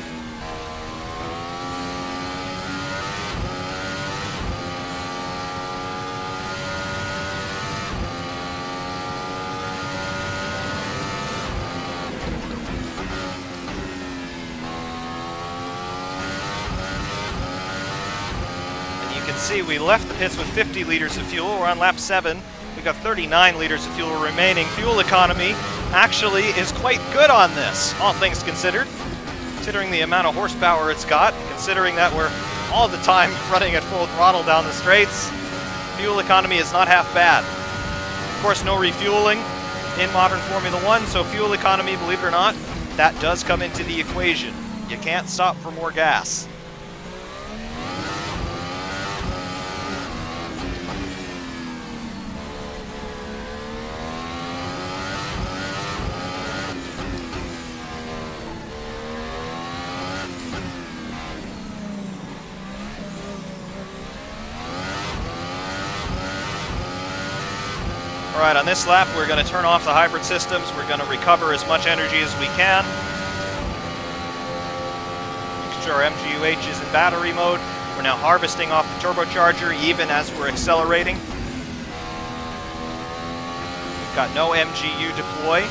you can see we left the pits with 50 liters of fuel. We're on lap 7. We've got 39 liters of fuel remaining. Fuel economy actually is quite good on this, all things considered. Considering the amount of horsepower it's got, considering that we're all the time running at full throttle down the straights, fuel economy is not half bad. Of course, no refueling in modern Formula 1, so fuel economy, believe it or not, that does come into the equation. You can't stop for more gas. Alright, on this lap we're going to turn off the hybrid systems, we're going to recover as much energy as we can. Make sure our MGU-H is in battery mode. We're now harvesting off the turbocharger even as we're accelerating. We've got no MGU deploy.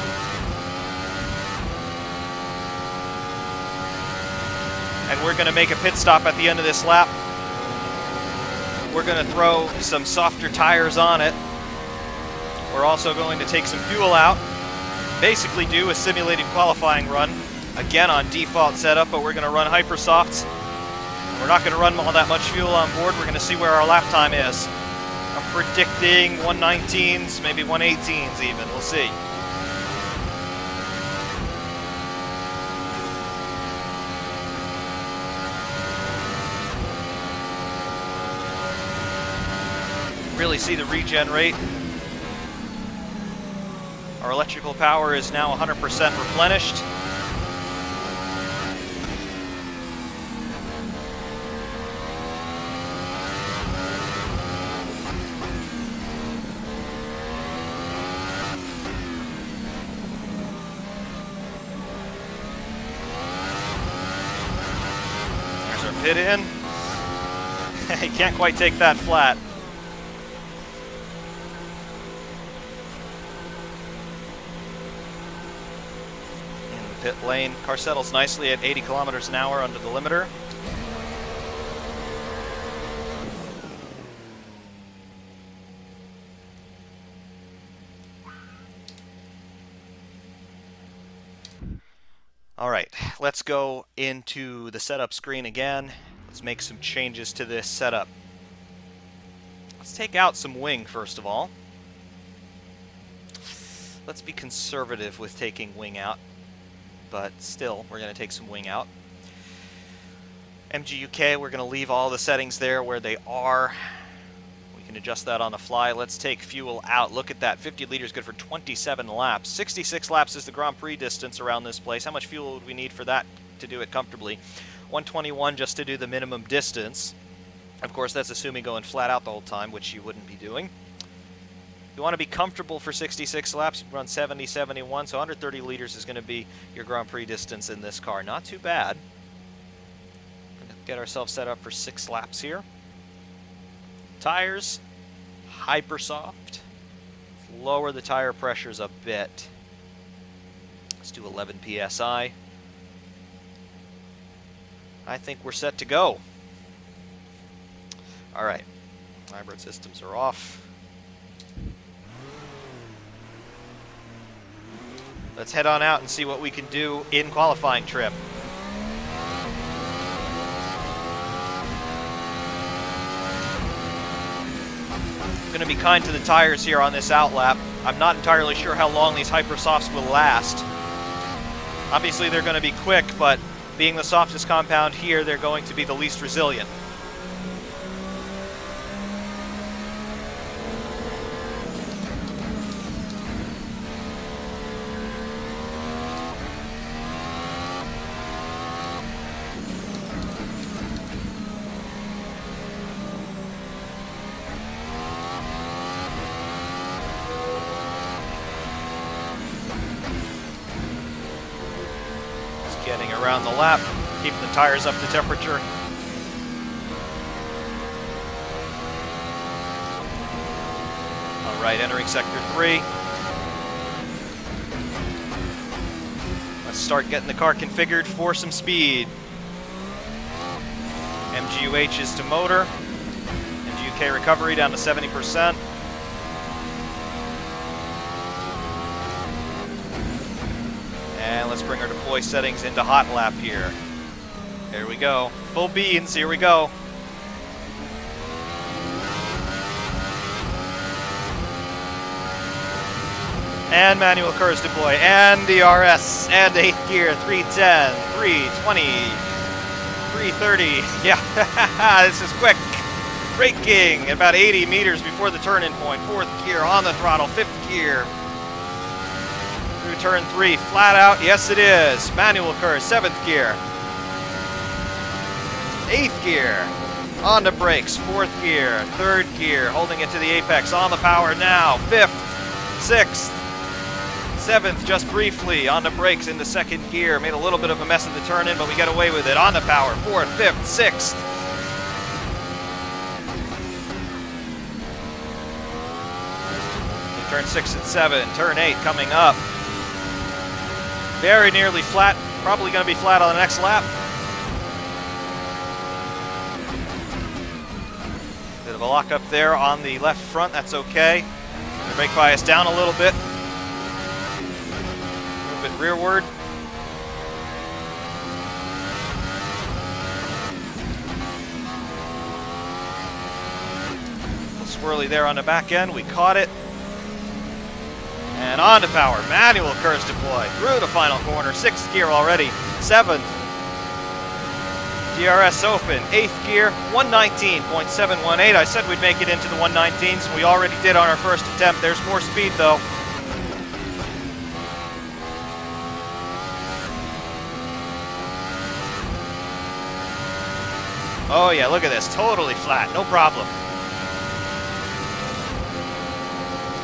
And we're going to make a pit stop at the end of this lap. We're going to throw some softer tires on it. We're also going to take some fuel out, basically do a simulated qualifying run, again on default setup, but we're going to run hypersofts. We're not going to run all that much fuel on board. We're going to see where our lap time is. I'm predicting 119s, maybe 118s even, we'll see. Really see the regen rate. Our electrical power is now 100% replenished. There's our pit in. He can't quite take that flat. Pit lane. Car settles nicely at 80 kilometers an hour under the limiter. All right, let's go into the setup screen again. Let's make some changes to this setup. Let's take out some wing first of all. Let's be conservative with taking wing out. But still, we're going to take some wing out. MGU-K, we're going to leave all the settings there where they are. We can adjust that on the fly. Let's take fuel out. Look at that. 50 liters, good for 27 laps. 66 laps is the Grand Prix distance around this place. How much fuel would we need for that to do it comfortably? 121 just to do the minimum distance. Of course, that's assuming going flat out the whole time, which you wouldn't be doing. You want to be comfortable for 66 laps, run 70, 71, so 130 liters is going to be your Grand Prix distance in this car. Not too bad. We're going to get ourselves set up for 6 laps here. Tires, hypersoft. Let's lower the tire pressures a bit. Let's do 11 PSI. I think we're set to go. All right, hybrid systems are off. Let's head on out and see what we can do in qualifying trim. I'm going to be kind to the tires here on this outlap. I'm not entirely sure how long these hypersofts will last. Obviously they're going to be quick, but being the softest compound here, they're going to be the least resilient. Getting around the lap, keeping the tires up to temperature. All right, entering sector 3. Let's start getting the car configured for some speed. MGU-H is to motor. MGU-K recovery down to 70%. And let's bring our deploy settings into hot lap here. There we go. Full beans, here we go. And manual KERS deploy, and DRS, and 8th gear, 310, 320, 330. Yeah, this is quick. Braking about 80 meters before the turn-in point. 4th gear on the throttle, 5th gear. Through turn 3, flat out, yes it is. Manual KERS, 7th gear. 8th gear, on the brakes, 4th gear, 3rd gear, holding it to the apex, on the power now, 5th, 6th. 7th, just briefly, on the brakes in the 2nd gear. Made a little bit of a mess at the turn-in, but we got away with it. On the power, 4th, 5th, 6th. Turn 6 and 7, turn 8 coming up. Very nearly flat, probably going to be flat on the next lap. Bit of a lockup there on the left front, that's okay. The brake bias down a little bit. Bit rearward. Swirly there on the back end, we caught it. And on to power, manual KERS deploy through the final corner, 6th gear already, 7th. DRS open, 8th gear, 119.718. I said we'd make it into the 119s, so we already did on our first attempt. There's more speed though. Oh yeah, look at this, totally flat, no problem.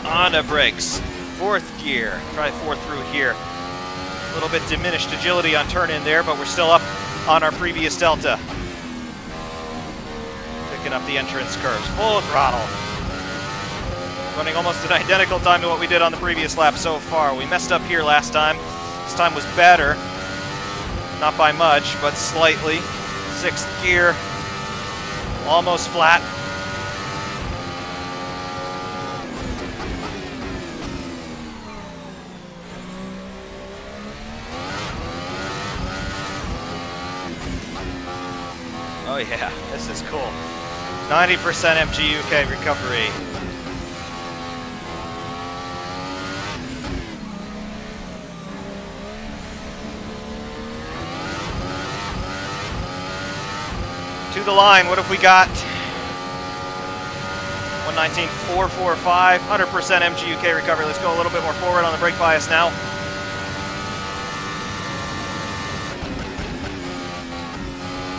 On the brakes, 4th gear, try 4 through here. A little bit diminished agility on turn in there, but we're still up on our previous delta. Picking up the entrance curves, full throttle. Running almost an identical time to what we did on the previous lap so far. We messed up here last time. This time was better, not by much, but slightly. 6th gear. Almost flat. Oh yeah, this is cool. 90% MGU-K recovery. To the line, what have we got? 119.445, 100% MGU-K recovery. Let's go a little bit more forward on the brake bias now.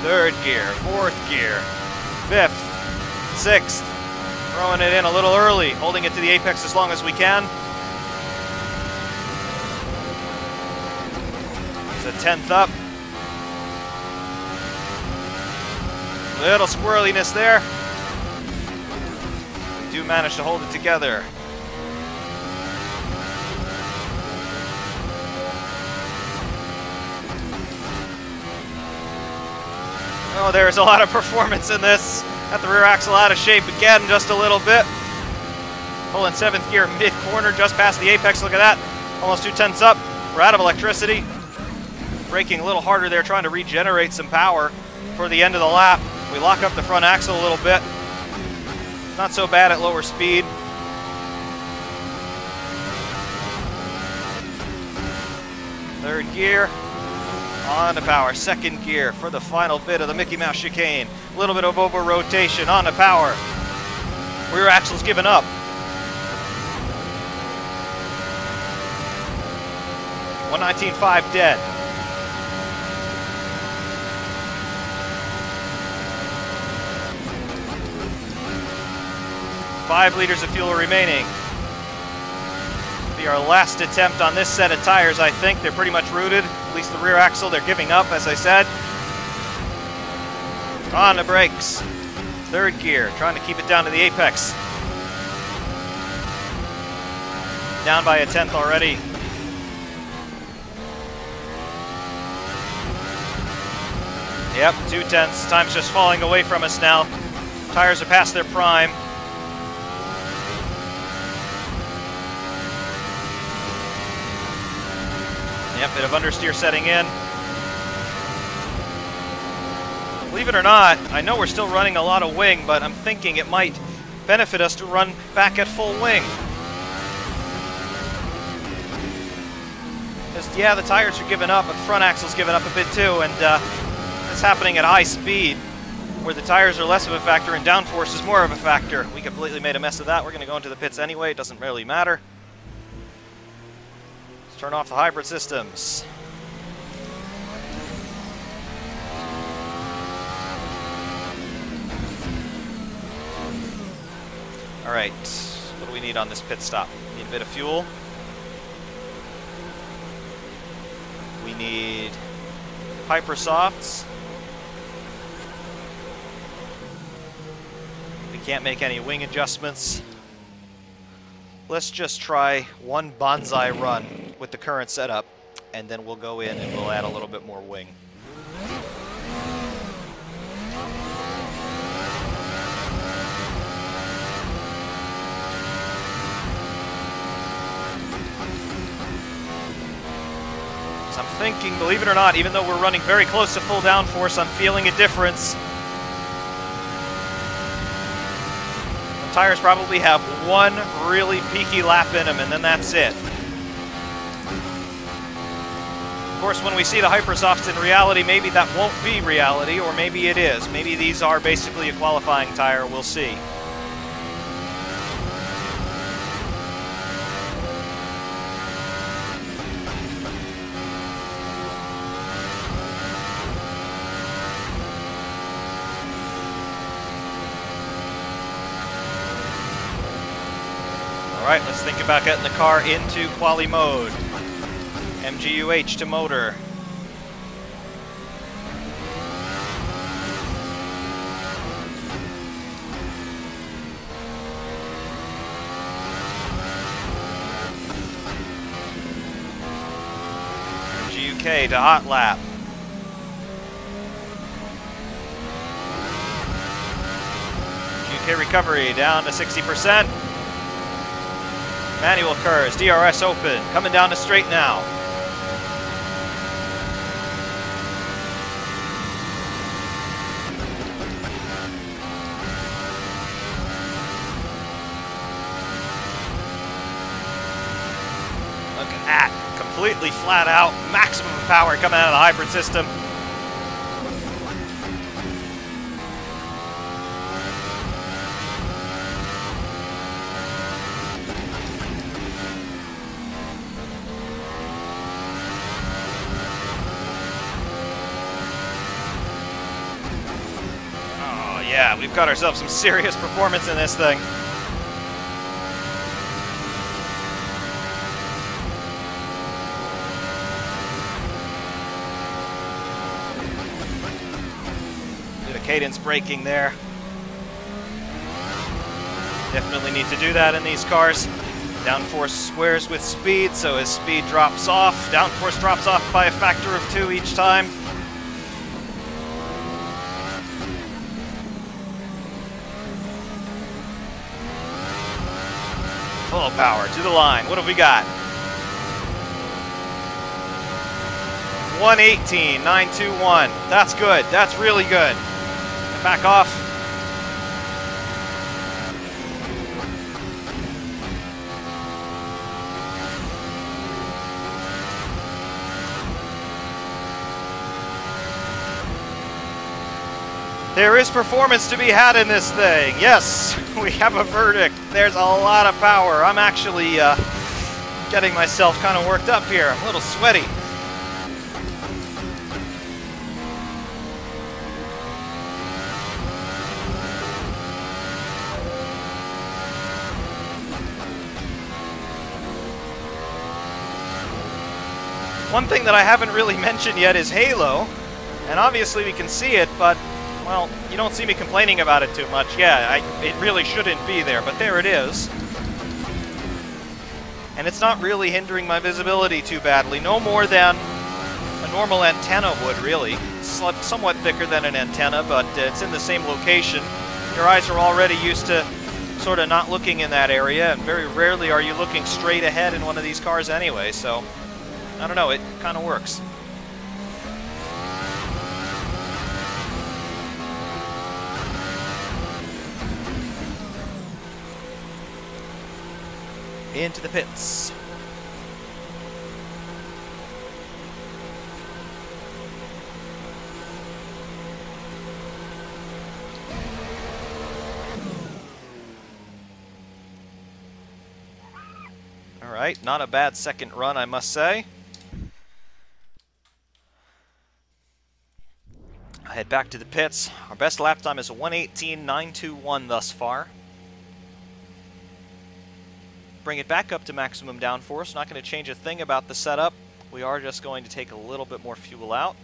Third gear, 4th gear, 5th, 6th. Throwing it in a little early, holding it to the apex as long as we can. It's a 10th up. Little squirreliness there. We do manage to hold it together. Oh, there's a lot of performance in this. Got the rear axle out of shape again, just a little bit. Pulling 7th gear mid-corner, just past the apex, look at that. Almost 2/10 up, we're out of electricity. Braking a little harder there, trying to regenerate some power for the end of the lap. We lock up the front axle a little bit. Not so bad at lower speed. Third gear, on the power. 2nd gear for the final bit of the Mickey Mouse chicane. A little bit of over rotation on the power. Rear axle's given up. $119.5 dead. $5 liters of fuel remaining. This will be our last attempt on this set of tires, I think. They're pretty much rooted, at least the rear axle. They're giving up, as I said. On the brakes. 3rd gear, trying to keep it down to the apex. Down by a 10th already. Yep, 2/10. Time's just falling away from us now. Tires are past their prime. Yep, bit of understeer setting in. Believe it or not, I know we're still running a lot of wing, but I'm thinking it might benefit us to run back at full wing. Just, yeah, the tires are giving up, but the front axle's giving up a bit too, and it's happening at high speed, where the tires are less of a factor and downforce is more of a factor. We completely made a mess of that. We're going to go into the pits anyway. It doesn't really matter. Turn off the hybrid systems. All right, what do we need on this pit stop? We need a bit of fuel. We need Piper Softs. We can't make any wing adjustments. Let's just try one bonsai run with the current setup, and then we'll go in and we'll add a little bit more wing. So I'm thinking, believe it or not, even though we're running very close to full downforce, I'm feeling a difference. Tires probably have one really peaky lap in them, and then that's it. Of course, when we see the Hypersofts in reality, maybe that won't be reality, or maybe it is. Maybe these are basically a qualifying tire, we'll see. Alright, let's think about getting the car into quali mode. MGU-H to motor. MGU-K to hot lap. MGU-K recovery down to 60%. Manual KERS, DRS open, coming down the straight now. Look at that, completely flat out, maximum power coming out of the hybrid system. We've got ourselves some serious performance in this thing. Bit of cadence braking there. Definitely need to do that in these cars. Downforce squares with speed, so as speed drops off, downforce drops off by a factor of 2 each time. Full power to the line. What have we got? 118.921. That's good. That's really good. Back off. There is performance to be had in this thing. Yes, we have a verdict. There's a lot of power. I'm actually getting myself kind of worked up here. I'm a little sweaty. One thing that I haven't really mentioned yet is halo. And obviously we can see it, but well, you don't see me complaining about it too much. Yeah, it really shouldn't be there, but there it is. And it's not really hindering my visibility too badly. No more than a normal antenna would, really. It's somewhat thicker than an antenna, but it's in the same location. Your eyes are already used to sort of not looking in that area, and very rarely are you looking straight ahead in one of these cars anyway, so I don't know, it kind of works. Into the pits. All right, not a bad second run, I must say. I head back to the pits. Our best lap time is a 1:18.921 thus far. Bring it back up to maximum downforce. Not going to change a thing about the setup. We are just going to take a little bit more fuel out.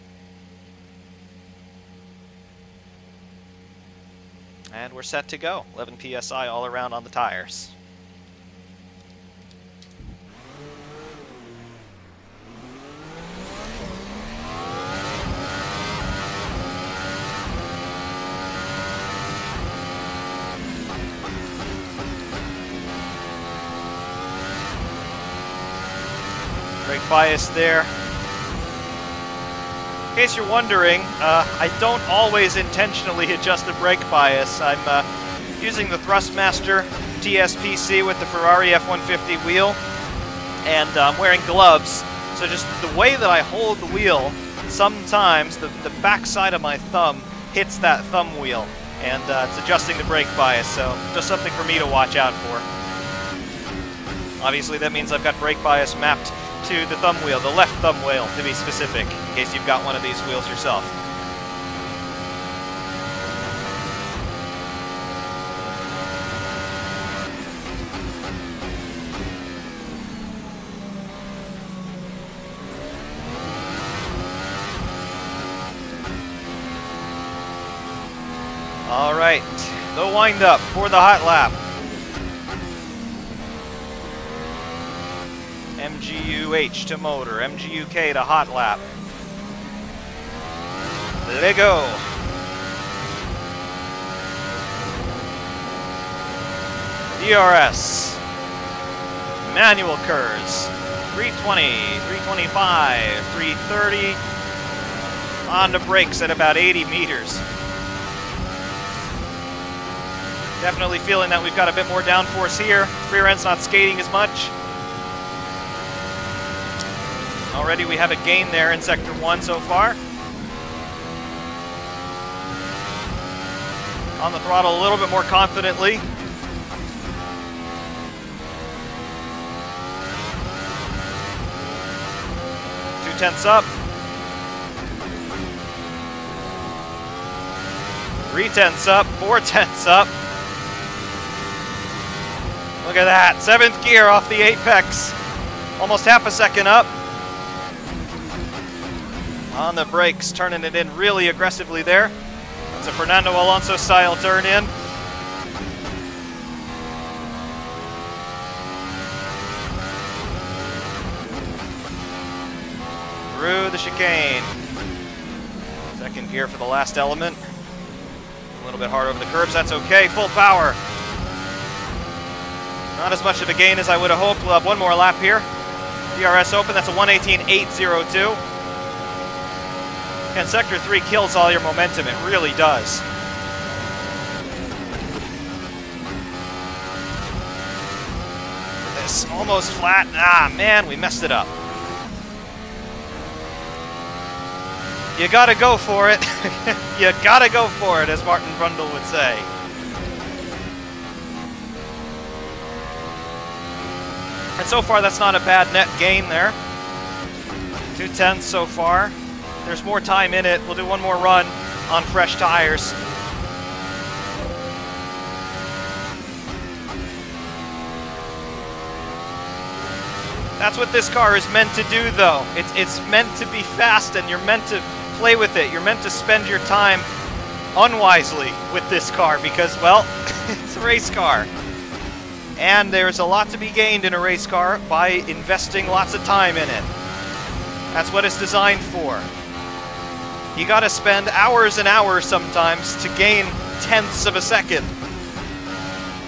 And we're set to go. 11 PSI all around on the tires. Bias there. In case you're wondering, I don't always intentionally adjust the brake bias. I'm using the Thrustmaster TSPC with the Ferrari F-150 wheel, and I'm wearing gloves, so just the way that I hold the wheel, sometimes the back side of my thumb hits that thumb wheel, and it's adjusting the brake bias, so just something for me to watch out for. Obviously that means I've got brake bias mapped to the thumb wheel, the left thumb wheel to be specific, in case you've got one of these wheels yourself. All right, the wind up for the hot lap. MGU-H to motor, MGU-K to hot lap. Let it go. DRS. Manual KERS. 320, 325, 330. On the brakes at about 80 meters. Definitely feeling that we've got a bit more downforce here. Rear end's not skating as much. Already we have a gain there in sector one so far. On the throttle a little bit more confidently. Two tenths up. Three tenths up, four tenths up. Look at that, seventh gear off the apex. Almost half a second up. On the brakes, turning it in really aggressively there. It's a Fernando Alonso style turn in. Through the chicane. Second gear for the last element. A little bit hard over the curbs, that's okay, full power. Not as much of a gain as I would have hoped. We'll have one more lap here. DRS open, that's a 1:18.802. And Sector 3 kills all your momentum, it really does. This almost flat, ah man, we messed it up. You gotta go for it, you gotta go for it, as Martin Brundle would say. And so far that's not a bad net gain there. 2 tenths so far. There's more time in it. We'll do one more run on fresh tires. That's what this car is meant to do, though. It's meant to be fast, and you're meant to play with it. You're meant to spend your time unwisely with this car because, well, it's a race car. And there's a lot to be gained in a race car by investing lots of time in it. That's what it's designed for. You gotta spend hours and hours sometimes to gain tenths of a second.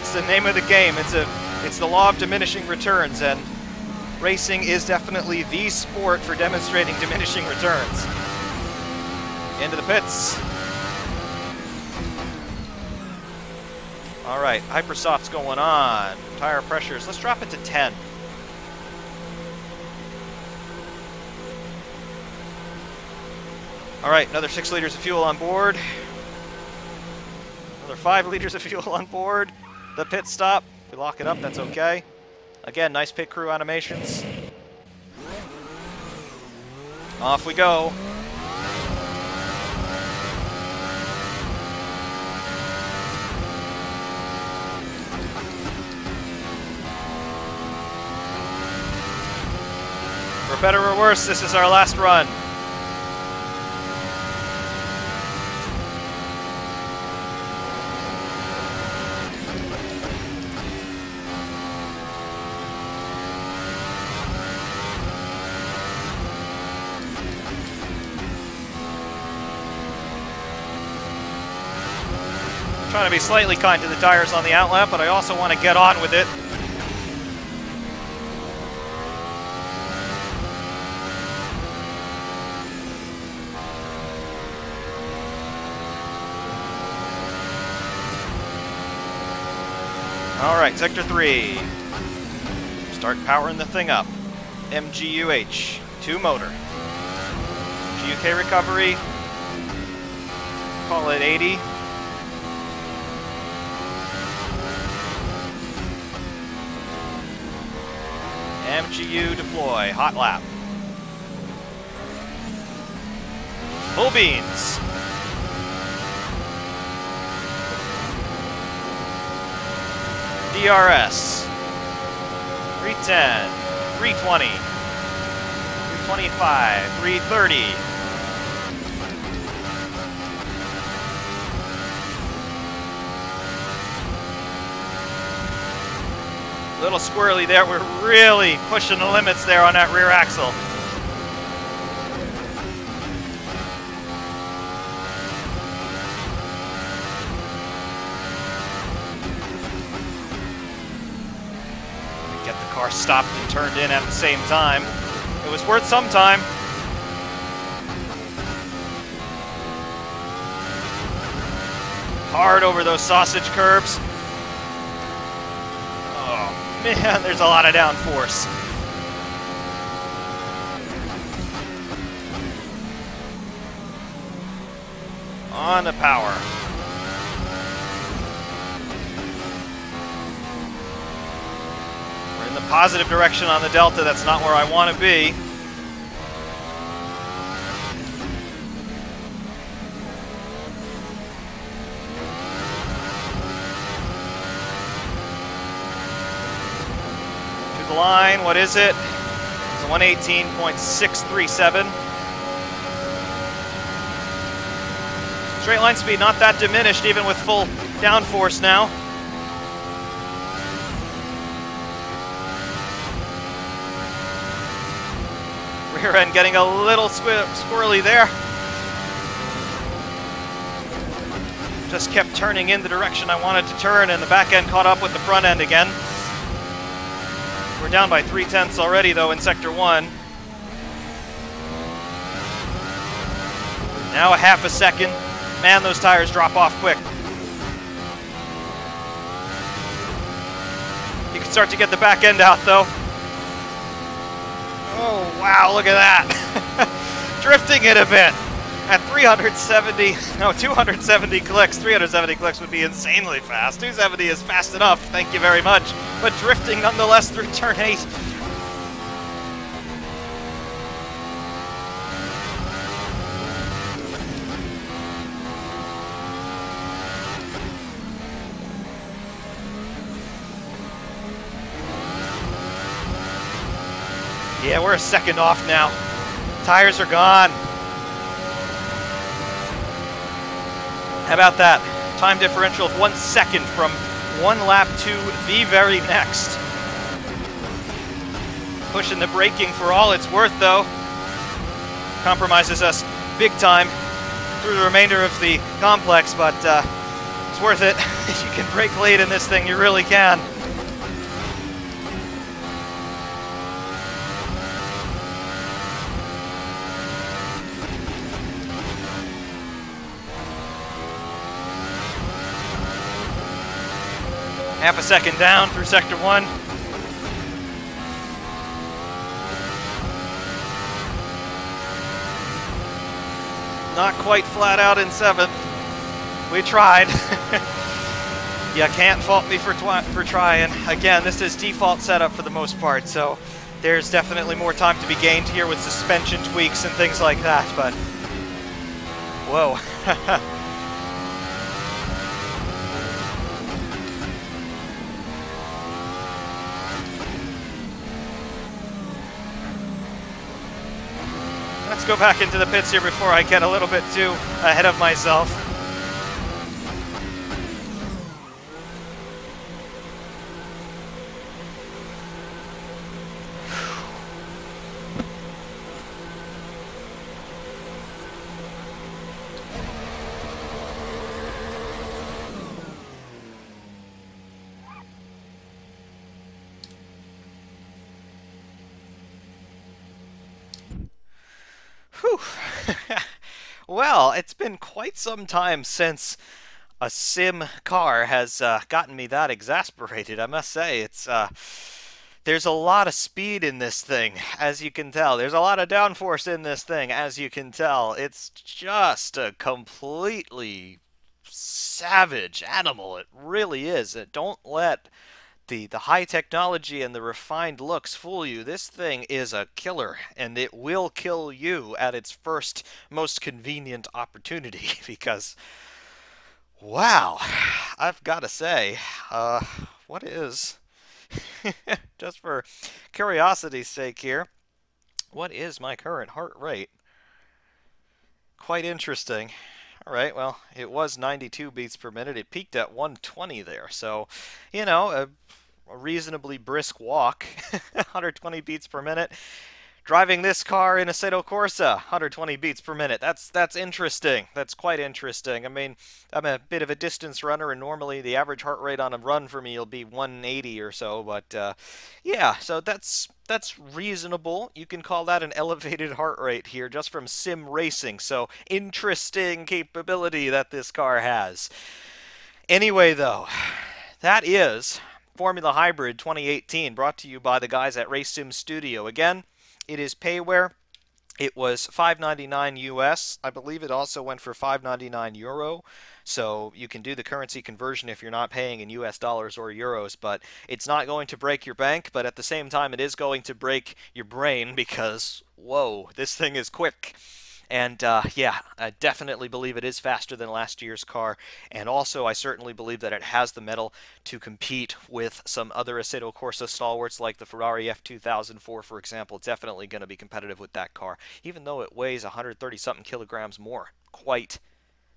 It's the name of the game. It's the law of diminishing returns, and racing is definitely the sport for demonstrating diminishing returns. Into the pits. All right, Hypersoft's going on. Tire pressures, let's drop it to 10. All right, another 6 liters of fuel on board. Another 5 liters of fuel on board. The pit stop, if we lock it up, that's okay. Again, nice pit crew animations. Off we go. For better or worse, this is our last run. Trying to be slightly kind to the tires on the outlap, but I also want to get on with it. All right, sector 3. Start powering the thing up. MGU-H, 2 motor. MGU-K recovery. Call it 80. MGU deploy, hot lap. Full beans. DRS. 310, 320, 325, 330. A little squirrely there. We're really pushing the limits there on that rear axle. Get the car stopped and turned in at the same time. It was worth some time. Hard over those sausage curbs. Man, there's a lot of downforce. On the power. We're in the positive direction on the delta. That's not where I want to be. Line, what is it? It's 118.637. Straight line speed not that diminished even with full downforce now. Rear end getting a little squirrely there. Just kept turning in the direction I wanted to turn, and the back end caught up with the front end again. We're down by 3 tenths already, though, in Sector 1. Now a half a second. Man, those tires drop off quick. You can start to get the back end out, though. Oh, wow, look at that. Drifting it a bit. At 270 clicks, 370 clicks would be insanely fast. 270 is fast enough, thank you very much. But drifting nonetheless through turn 8. Yeah, we're a second off now. Tires are gone. How about that? Time differential of 1 second from one lap to the very next. Pushing the braking for all it's worth, though. Compromises us big time through the remainder of the complex, but It's worth it. If you can brake late in this thing, you really can. Half a second down through sector one. Not quite flat out in seventh. We tried. You can't fault me for trying. Again, this is default setup for the most part, so there's definitely more time to be gained here with suspension tweaks and things like that, but whoa. Let's go back into the pits here before I get a little bit too ahead of myself. Well, it's been quite some time since a sim car has gotten me that exasperated, I must say. It's there's a lot of speed in this thing, as you can tell. There's a lot of downforce in this thing, as you can tell. It's just a completely savage animal. It really is. Don't let the high technology and the refined looks fool you. This thing is a killer, and it will kill you at its first most convenient opportunity, because wow, I've got to say, what is just for curiosity's sake here, what is my current heart rate? Quite interesting. All right, well, it was 92 beats per minute. It peaked at 120 there. So, you know, a reasonably brisk walk, 120 beats per minute. Driving this car in Assetto Corsa, 120 beats per minute. That's interesting. That's quite interesting. I mean, I'm a bit of a distance runner, and normally the average heart rate on a run for me will be 180 or so. But yeah, so that's reasonable. You can call that an elevated heart rate here, just from sim racing. So interesting capability that this car has. Anyway, though, that is Formula Hybrid 2018, brought to you by the guys at Race Sim Studio. Again, it is payware. It was $5.99 US. I believe it also went for €5.99 Euro. So you can do the currency conversion if you're not paying in US dollars or euros, but it's not going to break your bank, but at the same time it is going to break your brain, because whoa, this thing is quick. And yeah, I definitely believe it is faster than last year's car. And also, I certainly believe that it has the metal to compete with some other Assetto Corsa stalwarts like the Ferrari F2004, for example. Definitely going to be competitive with that car, even though it weighs 130-something kilograms more. Quite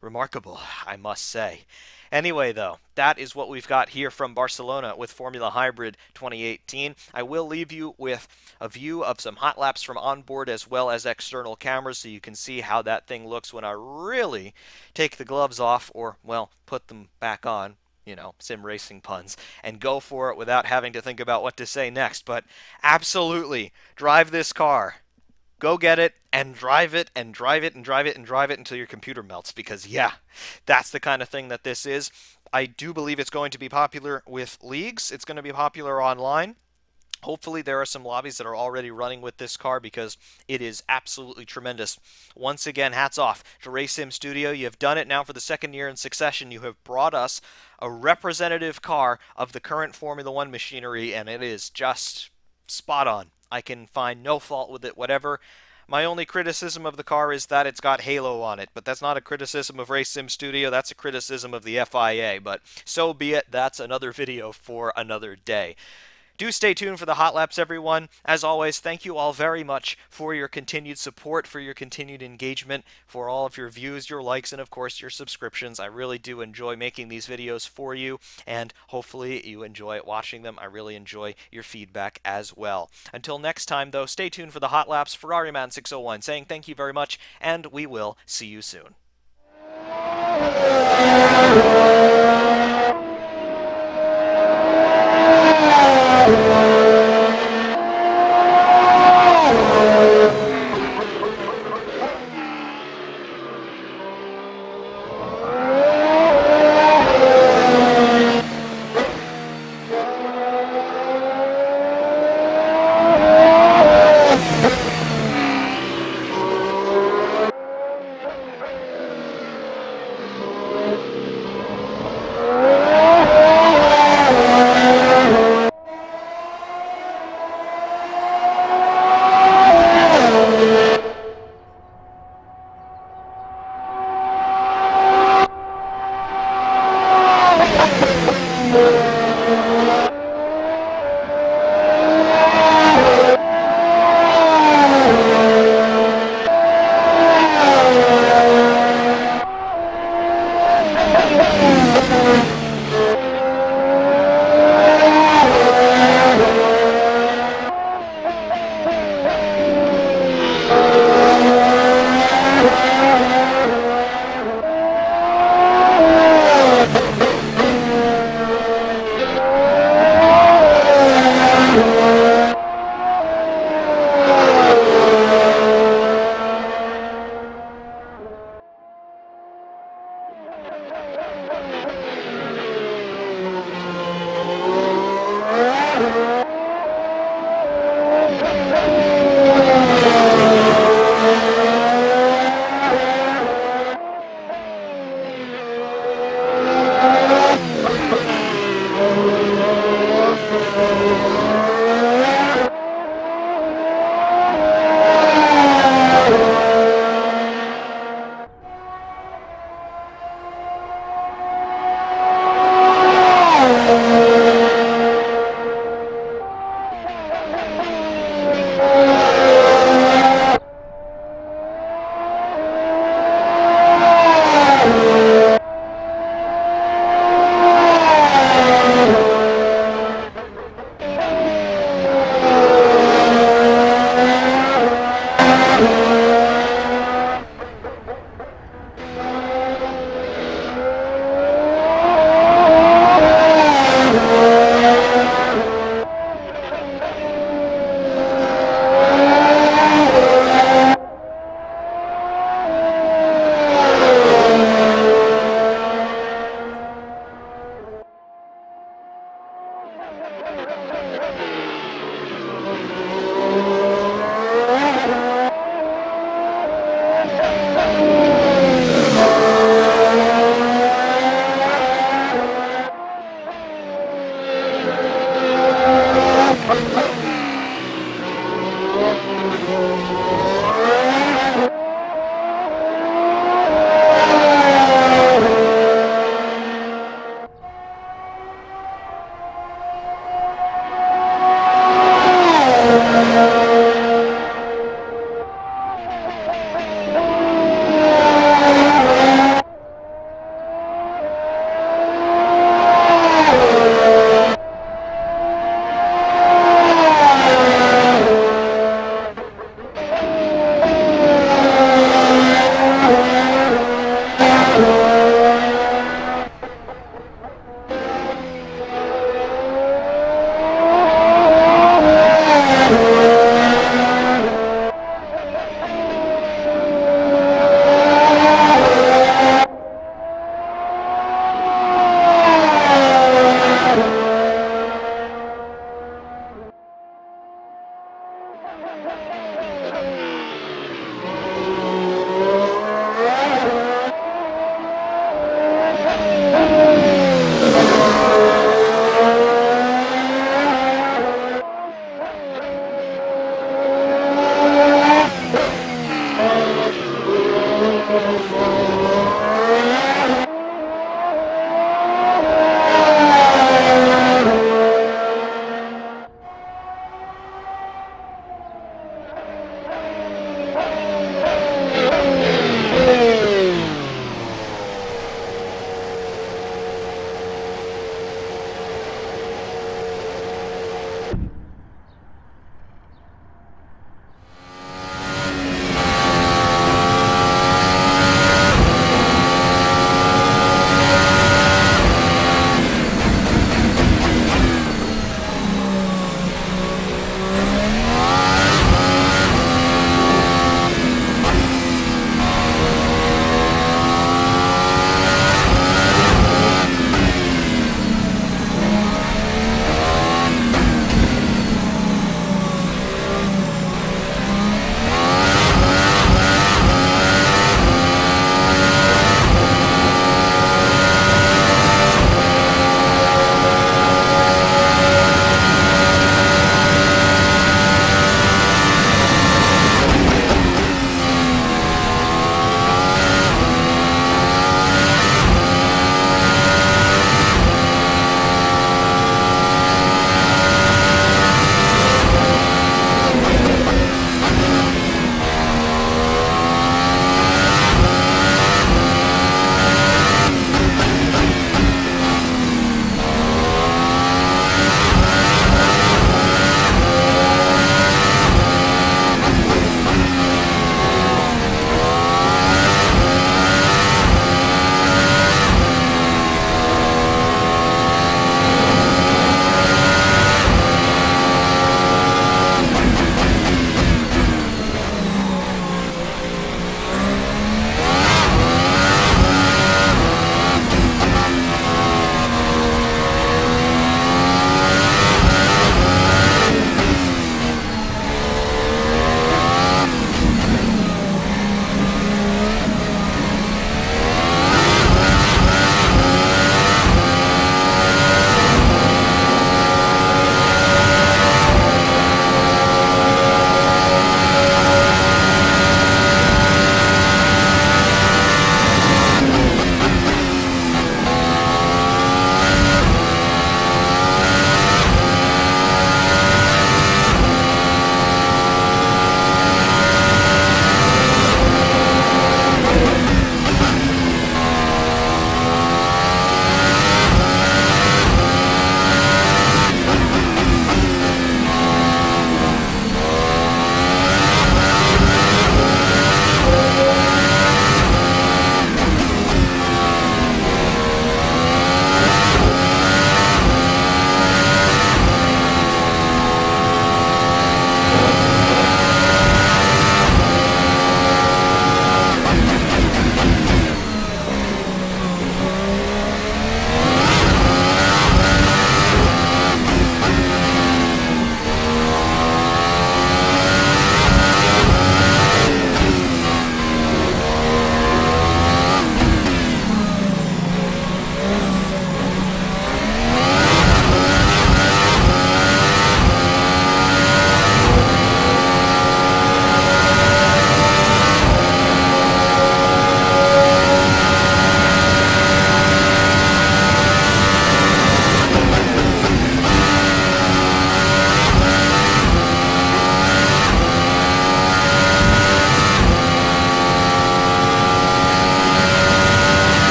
remarkable, I must say. Anyway, though, that is what we've got here from Barcelona with Formula Hybrid 2018. I will leave you with a view of some hot laps from onboard as well as external cameras, so you can see how that thing looks when I really take the gloves off, or, well, put them back on, you know, sim racing puns, and go for it without having to think about what to say next. But absolutely, drive this car. Go get it, and drive it, and drive it, and drive it, and drive it until your computer melts, because, yeah, that's the kind of thing that this is. I do believe it's going to be popular with leagues. It's going to be popular online. Hopefully there are some lobbies that are already running with this car, because it is absolutely tremendous. Once again, hats off to Race Sim Studio. You have done it now for the second year in succession. You have brought us a representative car of the current Formula 1 machinery, and it is just spot on. I can find no fault with it, whatever. My only criticism of the car is that it's got halo on it, but that's not a criticism of Race Sim Studio, that's a criticism of the FIA, but so be it. That's another video for another day. Do stay tuned for the hot laps, everyone. As always, thank you all very much for your continued support, for your continued engagement, for all of your views, your likes, and of course your subscriptions. I really do enjoy making these videos for you, and hopefully you enjoy watching them. I really enjoy your feedback as well. Until next time, though, stay tuned for the hot laps. FerrariMan601 saying thank you very much, and we will see you soon.